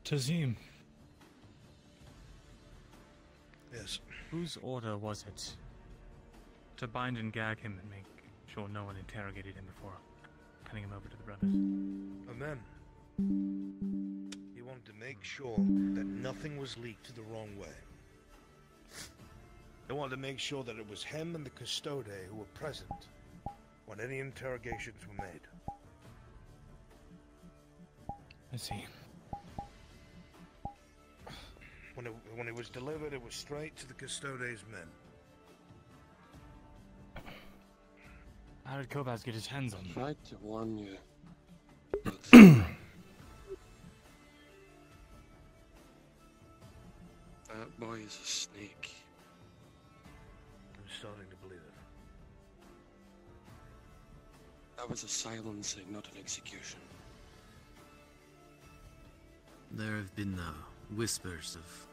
Tazim. Yes. Whose order was it? To bind and gag him and make sure no one interrogated him before handing him over to the brothers. Emem. He wanted to make sure that nothing was leaked the wrong way. They wanted to make sure that it was him and the Custode who were present when any interrogations were made. I see. When it was delivered, it was straight to the Custode's men. How did Kovaz get his hands on them? I tried to warn you. That boy is a snake. I'm starting to believe it. That was a silencing, not an execution. There have been whispers of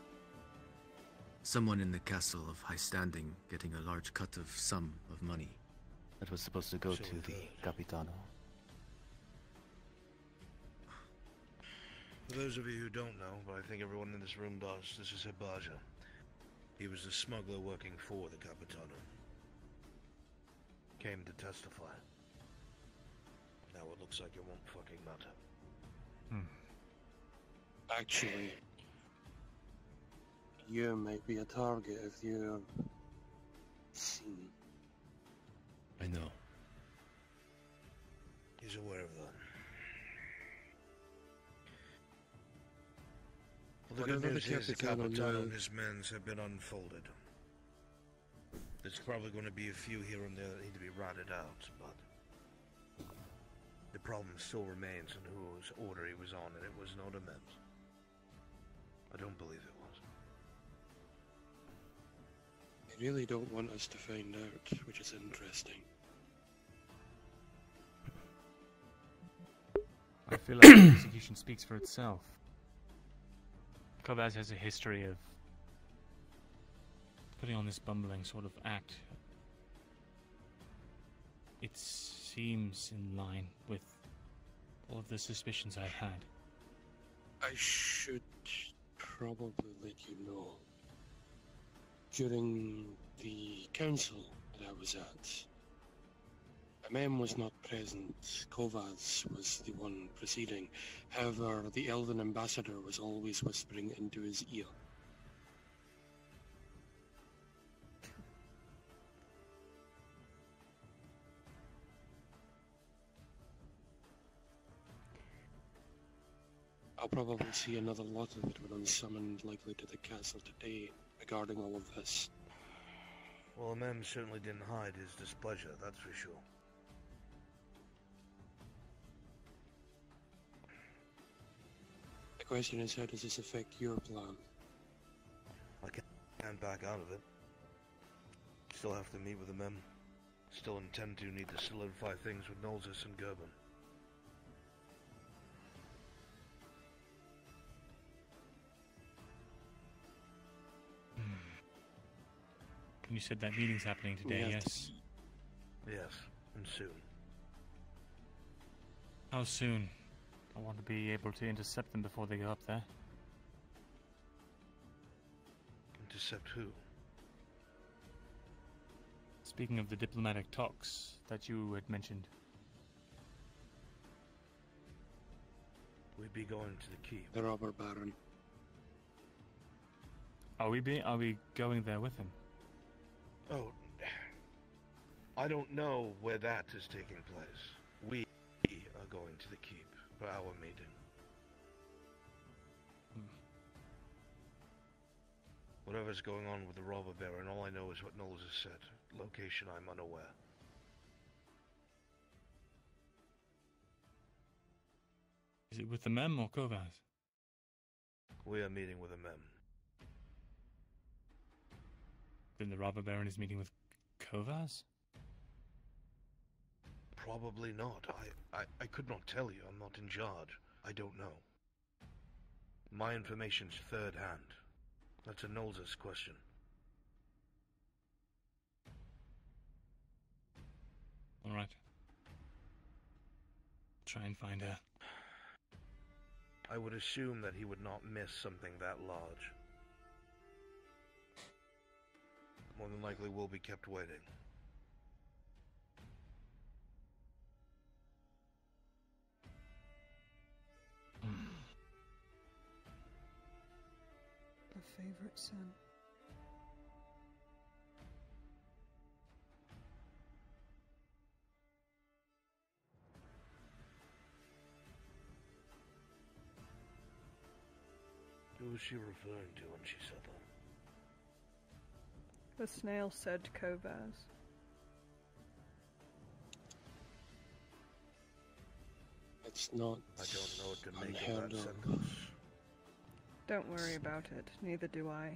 someone in the castle of high standing getting a large cut of sum of money. That was supposed to go to the Capitano. For those of you who don't know, but I think everyone in this room does, this is Hibaja. He was a smuggler working for the Capitano. Came to testify. Now it looks like it won't fucking matter. Actually, you may be a target if you're seen. I know. He's aware of that. Well, the good news is the Capitano and his men's have been unfolded. There's probably going to be a few here and there that need to be ratted out, but the problem still remains on whose order he was on, and it was not Emem. I don't believe it was. They really don't want us to find out, which is interesting. I feel like the execution speaks for itself. Kovaz has a history of putting on this bumbling sort of act. It seems in line with all of the suspicions I had. I should probably let you know. During the council that I was at, Emem was not present. Kovaz was the one proceeding. However, the Elven ambassador was always whispering into his ear. I'll probably see another lot of it when I'm summoned, likely to the castle today, regarding all of this. Well, Emem certainly didn't hide his displeasure, that's for sure. The question is, how does this affect your plan? I can't back out of it. Still have to meet with Emem. Still intend to need to solidify things with Nolzus and Gorbin. You said that meeting's happening today, yes? Yes, and soon. How soon? I want to be able to intercept them before they go up there. Intercept who? Speaking of the diplomatic talks that you had mentioned. We'd be going to the keep. The robber baron. Are we going there with him? Oh, I don't know where that is taking place. We are going to the keep for our meeting. Whatever's going on with the robber baron, all I know is what Knowles has said. Location, I'm unaware. Is it with the Mem or Kovaz? We are meeting with the Mem. Then the robber baron is meeting with Kovaz? Probably not. I could not tell you. I'm not in charge. I don't know. My information's third hand. That's a Nolzus question. Alright. Try and find her. I would assume that he would not miss something that large. More than likely will be kept waiting. favorite son. Who was she referring to when she said that? The snail said Kovaz. It's not... I don't know what to make of that sentence. Don't worry about it, neither do I.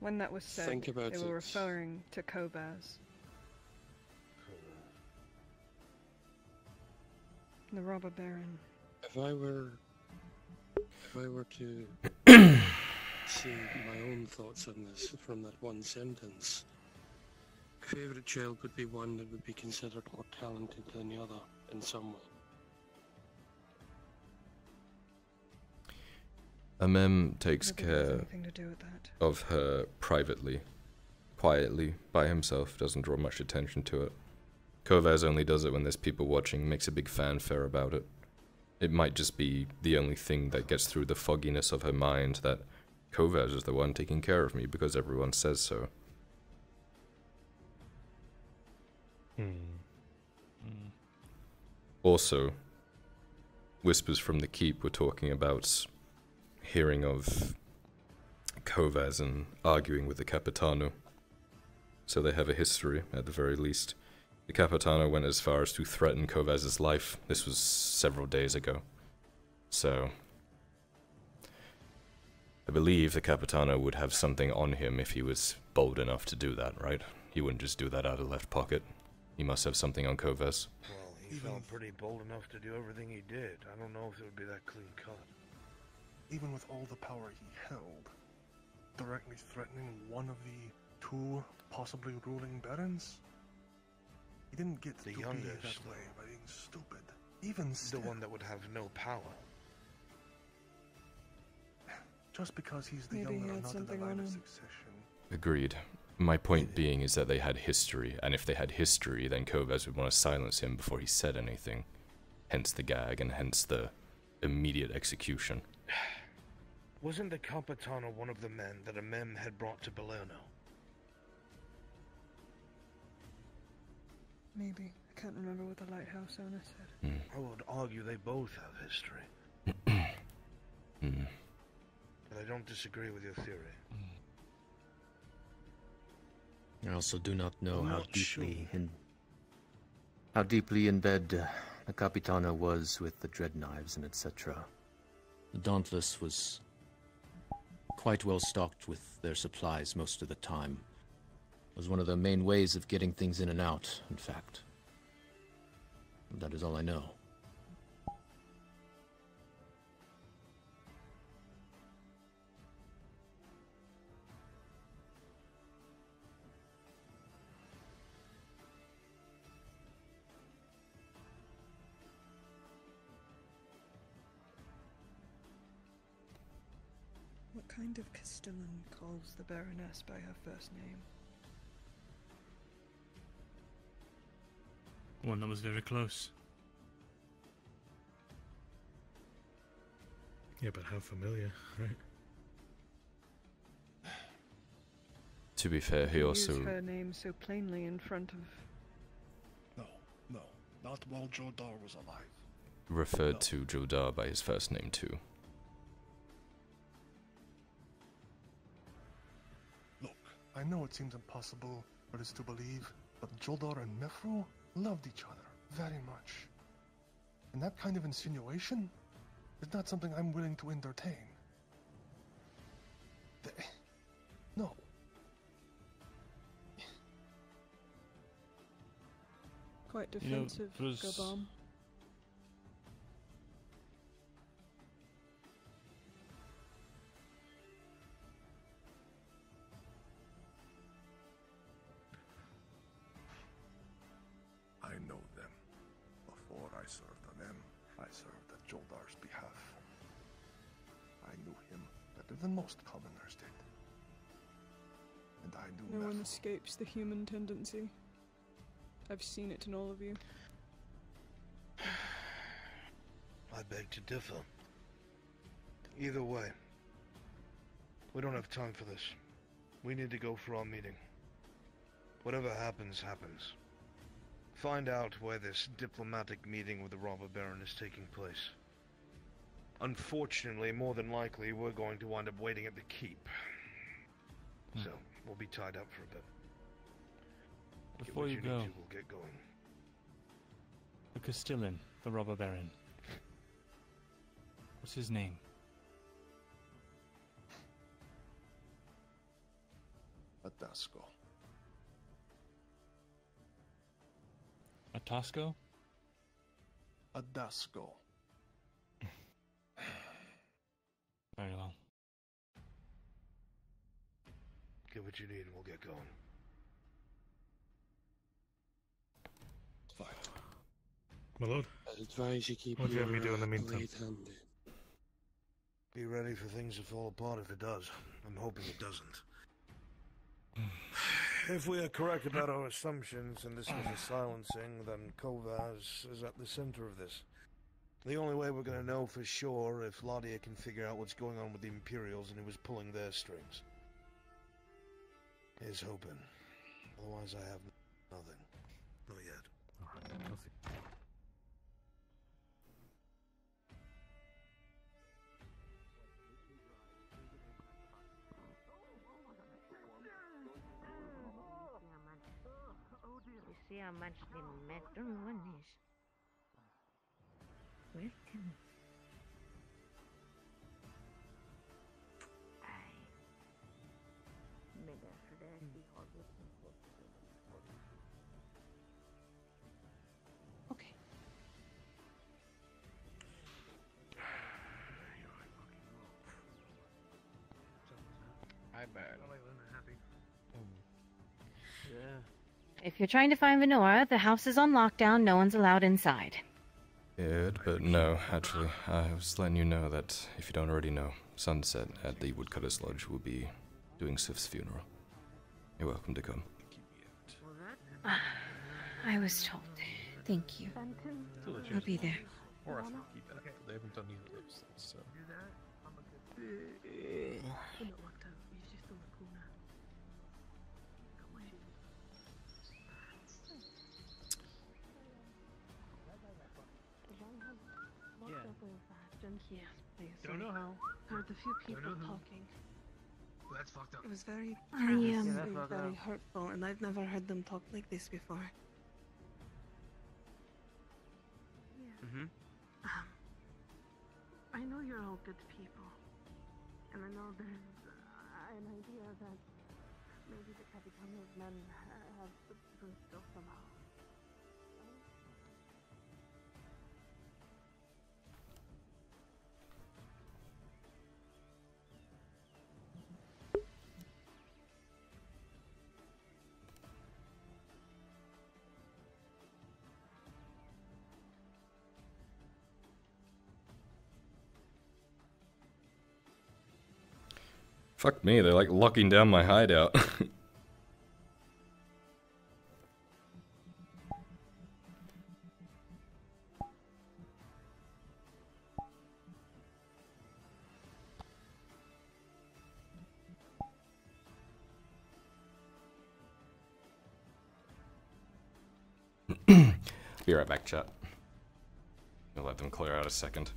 When that was said, they were referring to Kovaz. The robber baron. If I were to see my own thoughts on this from that one sentence, favourite child would be one that would be considered more talented than the other in some way. Emem takes care of her privately, quietly, by himself, doesn't draw much attention to it. Kovaz only does it when there's people watching, makes a big fanfare about it. It might just be the only thing that gets through the fogginess of her mind that Kovaz is the one taking care of me because everyone says so. Also, whispers from the keep were talking about hearing of Kovaz and arguing with the Capitano. So they have a history, at the very least. The Capitano went as far as to threaten Kovaz's life. This was several days ago. So, I believe the Capitano would have something on him if he was bold enough to do that, right? He wouldn't just do that out of left pocket. He must have something on Kovaz. Well, he felt pretty bold enough to do everything he did. I don't know if it would be that clean cut. Even with all the power he held, directly threatening one of the two possibly ruling barons? He didn't get the youngest that way by being stupid. Even still, the one that would have no power. Just because he's the younger, not the line of succession. Agreed. My point being is that they had history, and if they had history, then Kovaz would want to silence him before he said anything. Hence the gag, and hence the immediate execution. Wasn't the Capitano one of the men that Emem had brought to Bellerno? Maybe. I can't remember what the lighthouse owner said. I would argue they both have history. But I don't disagree with your theory. I also do not know how deeply in bed the Capitano was with the dread knives and etc. The Dauntless was quite well stocked with their supplies most of the time. Was one of the main ways of getting things in and out, in fact. That is all I know. What kind of Castellan calls the Baroness by her first name? One that was very close. Yeah, but how familiar, right? To be fair, he also used her name so plainly in front of... No, not while Jodar was alive. Referred to Jodar by his first name too. Look, I know it seems impossible for us to believe, but Jodar and Mefru loved each other very much, and that kind of insinuation is not something I'm willing to entertain. No. Quite defensive, Gorbin. Than most commoners did. And I knew no one escapes the human tendency. I've seen it in all of you. I beg to differ. Either way, We don't have time for this. We need to go for our meeting. Whatever happens, happens. Find out where this diplomatic meeting with the robber baron is taking place. Unfortunately, more than likely, we're going to wind up waiting at the keep. So, we'll be tied up for a bit. Before you go, we'll get going. The Castilian, the robber baron. What's his name? Atasco. Atasco? Atasco. Very well. Get what you need and we'll get going. Fine. My lord? I advise you keep what do you have me do in the meantime? Be ready for things to fall apart if it does. I'm hoping it doesn't. If we are correct about our assumptions, and this was a silencing, then Kovaz is at the center of this. The only way we're going to know for sure if Lardius can figure out what's going on with the Imperials and who was pulling their strings. Is hoping. Otherwise I have nothing. Not yet. Alright, we'll see. You see how much the metal one is. Welcome. I made a flashy hot. Okay. I bet. Yeah. If you're trying to find Venora, the house is on lockdown, no one's allowed inside. Weird, but no, actually, I was letting you know that, if you don't already know, Sunset at the Woodcutter's Lodge will be doing Sif's funeral. You're welcome to come. I was told. Thank you. I'll be there. Or I keep it. They haven't done either of those things, so... Yeah. Don't know how. Heard the few people talking. That's fucked up. It was very hurtful, and I've never heard them talk like this before. Yeah. Mm-hmm. I know you're all good people, and I know there's an idea that maybe the Capitano's men have the stuff somehow. Fuck me, they're like locking down my hideout. Be right back, chat. I'll let them clear out a second.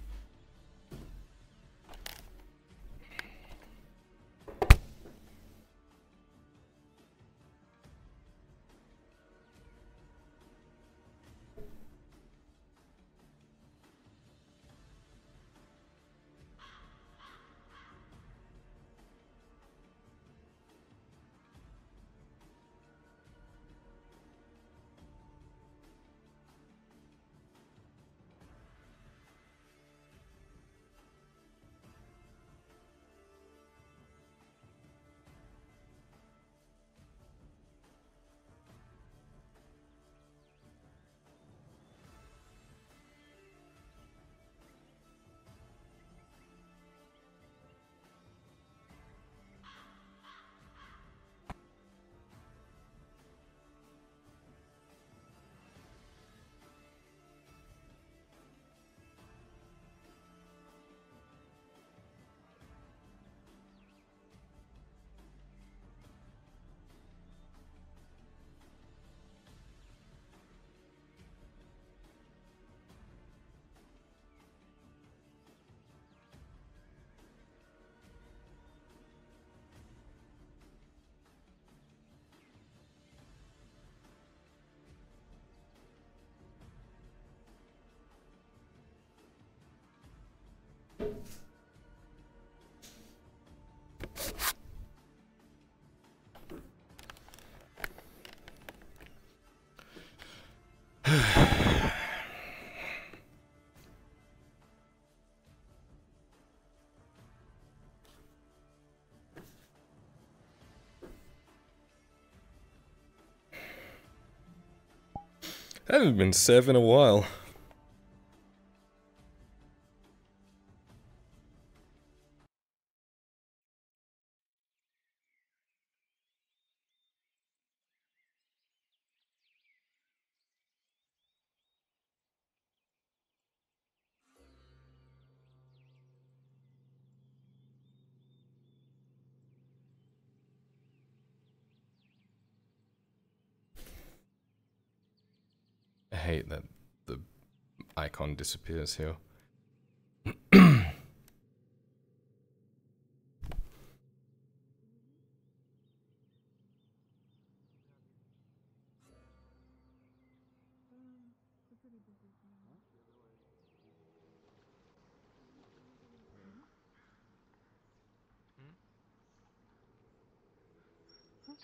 I haven't been Sev in a while. That the icon disappears here.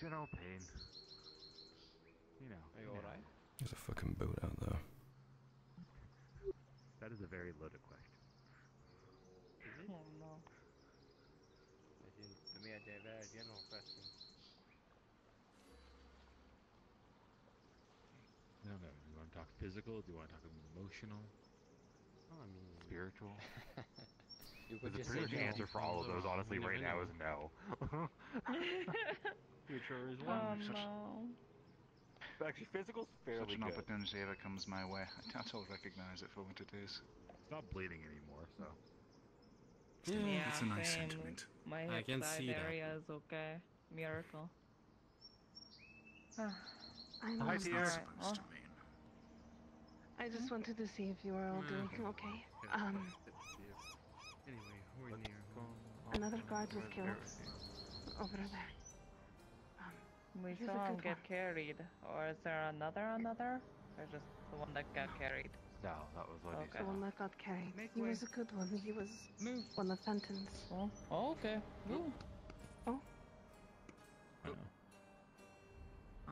General pain. You know, are you alright? There's a fucking boat out there. That is a very loaded question. Is it? Oh no. To me, it's a very general question. No, no. Do you want to talk physical? Do you want to talk emotional? Well, I mean, spiritual. The pretty answer for all of those, honestly, right now is no. Future is one. Oh no. Actually, physical's fairly good. Such an opportunity ever comes my way. I doubt I'll recognize it for what it is. It's not bleeding anymore, so. Yeah, it's a nice sentiment. My I can see area that. Is okay. Miracle. I know it's not supposed to mean. I just wanted to see if you were all doing okay. Anyway, we're near. Another guard was killed. Over there. We saw him get carried, or is there another? Or just the one that got carried? No, that was what he said. The one that got carried. He was a good one. He was one of Fenton's. Oh, okay. Ooh. Oh. I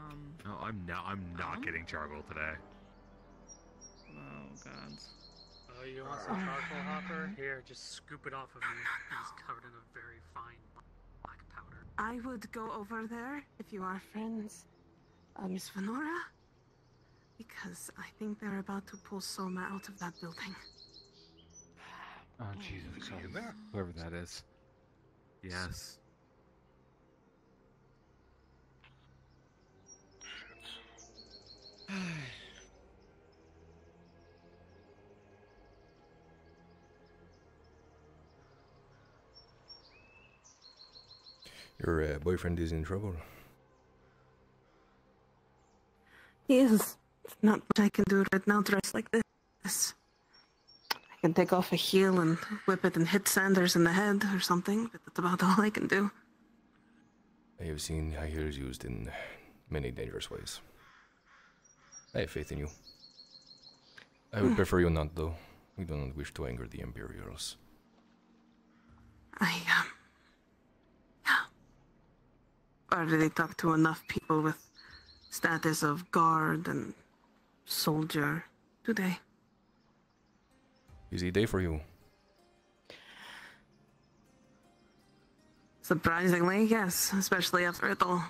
know. No, I'm not getting charcoal today. Oh god. Oh, you want some charcoal, Hopper? Here, just scoop it off of you. It's covered in a very fine. I would go over there if you are friends, Miss Venora, because I think they're about to pull Soma out of that building. Oh, Jesus, whoever that is. Yes. Your boyfriend is in trouble. He is. Not much I can do right now dressed like this. I can take off a heel and whip it and hit Sanders in the head or something, but that's about all I can do. I have seen high heels used in many dangerous ways. I have faith in you. I would prefer you not, though. We do not wish to anger the Imperials. I am. They talk to enough people with status of guard and soldier today. Busy day for you. Surprisingly, yes, especially after it all.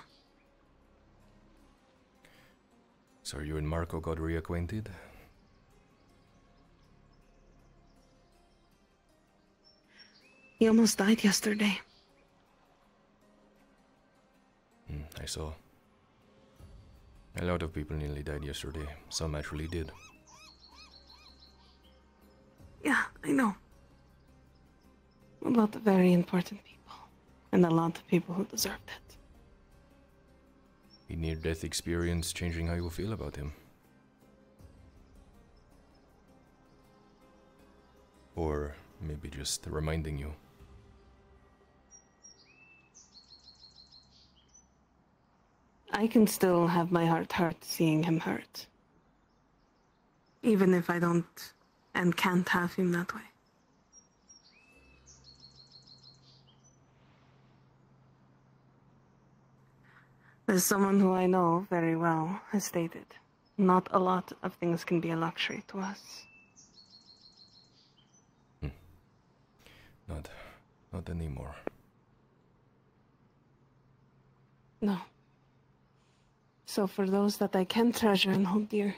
So you and Marco got reacquainted? He almost died yesterday. I saw. A lot of people nearly died yesterday. Some actually did. Yeah, I know. A lot of very important people. And a lot of people who deserved it. The near-death experience changing how you feel about him. Or maybe just reminding you. I can still have my heart hurt seeing him hurt. Even if I don't and can't have him that way. As someone who I know very well has stated, not a lot of things can be a luxury to us. Not anymore. No. So for those that I can treasure and hold dear,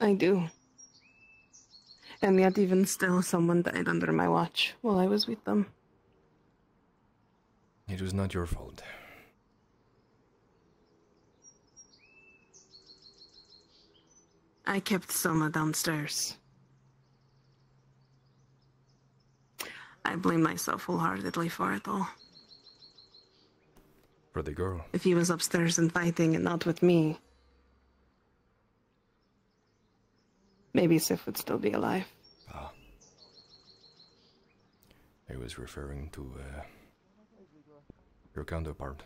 I do. And yet even still, someone died under my watch while I was with them. It was not your fault. I kept Soma downstairs. I blame myself wholeheartedly for it all. For the girl. If he was upstairs and fighting and not with me, maybe Sif would still be alive. Ah. I was referring to your counterpart.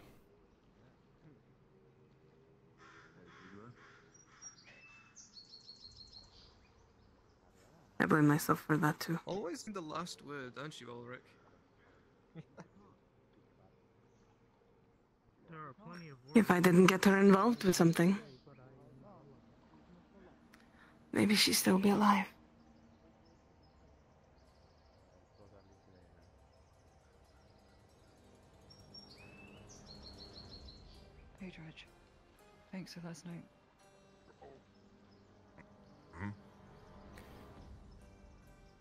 I blame myself for that too. Always in the last word, aren't you, Ulrich? If I didn't get her involved with something, maybe she'd still be alive. Hey, Dredge. Thanks for last night. Hmm?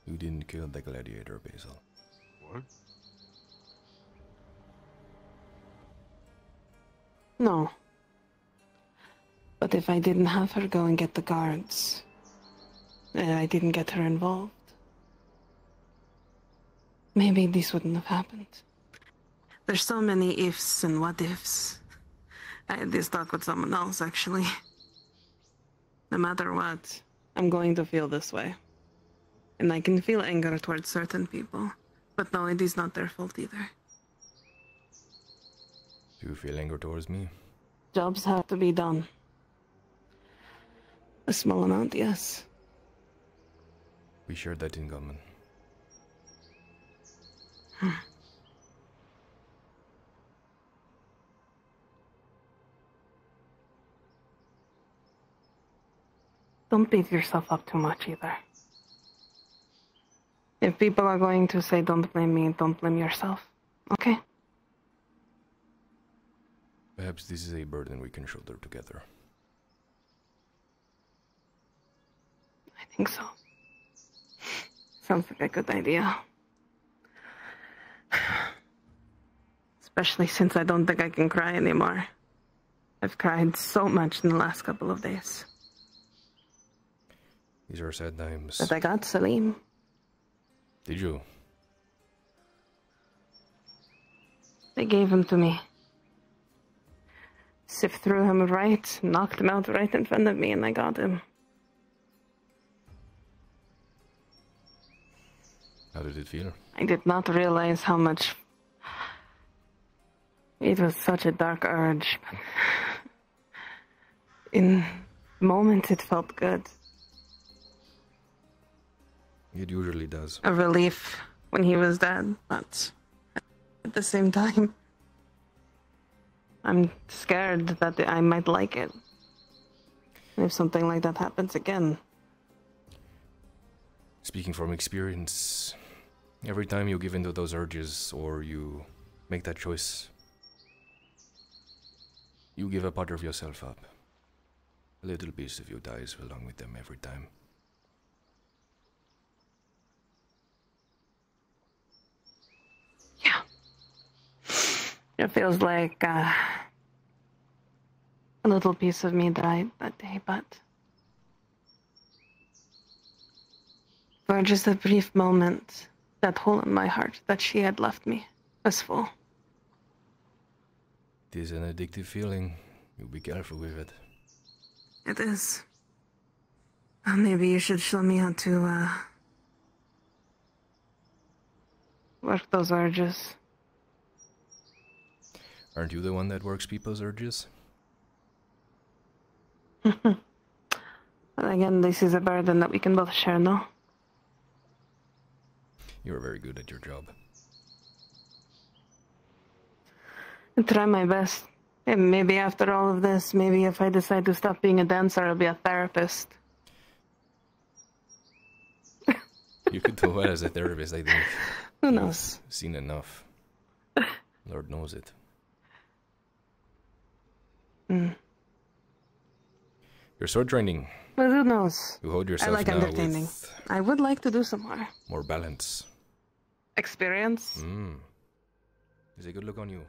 You didn't kill the gladiator, Basil. What? No. But if I didn't have her go and get the guards, and I didn't get her involved, maybe this wouldn't have happened. There's so many ifs and what ifs. I had this talk with someone else, actually. No matter what, I'm going to feel this way. And I can feel anger towards certain people, but no, it is not their fault either. Do you feel anger towards me? Jobs have to be done. A small amount, yes. We shared that in common. Don't beat yourself up too much either. If people are going to say, don't blame me, don't blame yourself, okay? Perhaps this is a burden we can shoulder together. I think so. Sounds like a good idea. Especially since I don't think I can cry anymore. I've cried so much in the last couple of days. These are sad times. But I got Selim. Did you? They gave him to me. Sif threw him right, knocked him out right in front of me, and I got him. How did it feel? I did not realize how much... It was such a dark urge. In moments it felt good. It usually does. A relief when he was dead, but at the same time, I'm scared that I might like it. If something like that happens again. Speaking from experience, every time you give in to those urges or you make that choice, you give a part of yourself up. A little piece of you dies along with them every time. It feels like a little piece of me died that day, but for just a brief moment, that hole in my heart that she had left me was full. It is an addictive feeling. You be careful with it. It is. Maybe you should show me how to work those urges. Aren't you the one that works people's urges? But again, this is a burden that we can both share, no? You're very good at your job. I try my best. And maybe after all of this, maybe if I decide to stop being a dancer, I'll be a therapist. You could do well as a therapist, I think. Who knows? You've seen enough. Lord knows it. Mm. Your sword training. Well, who knows? You hold yourself. I like now entertaining. With I would like to do some more. More balance. Experience. Mm. There's a good look on you.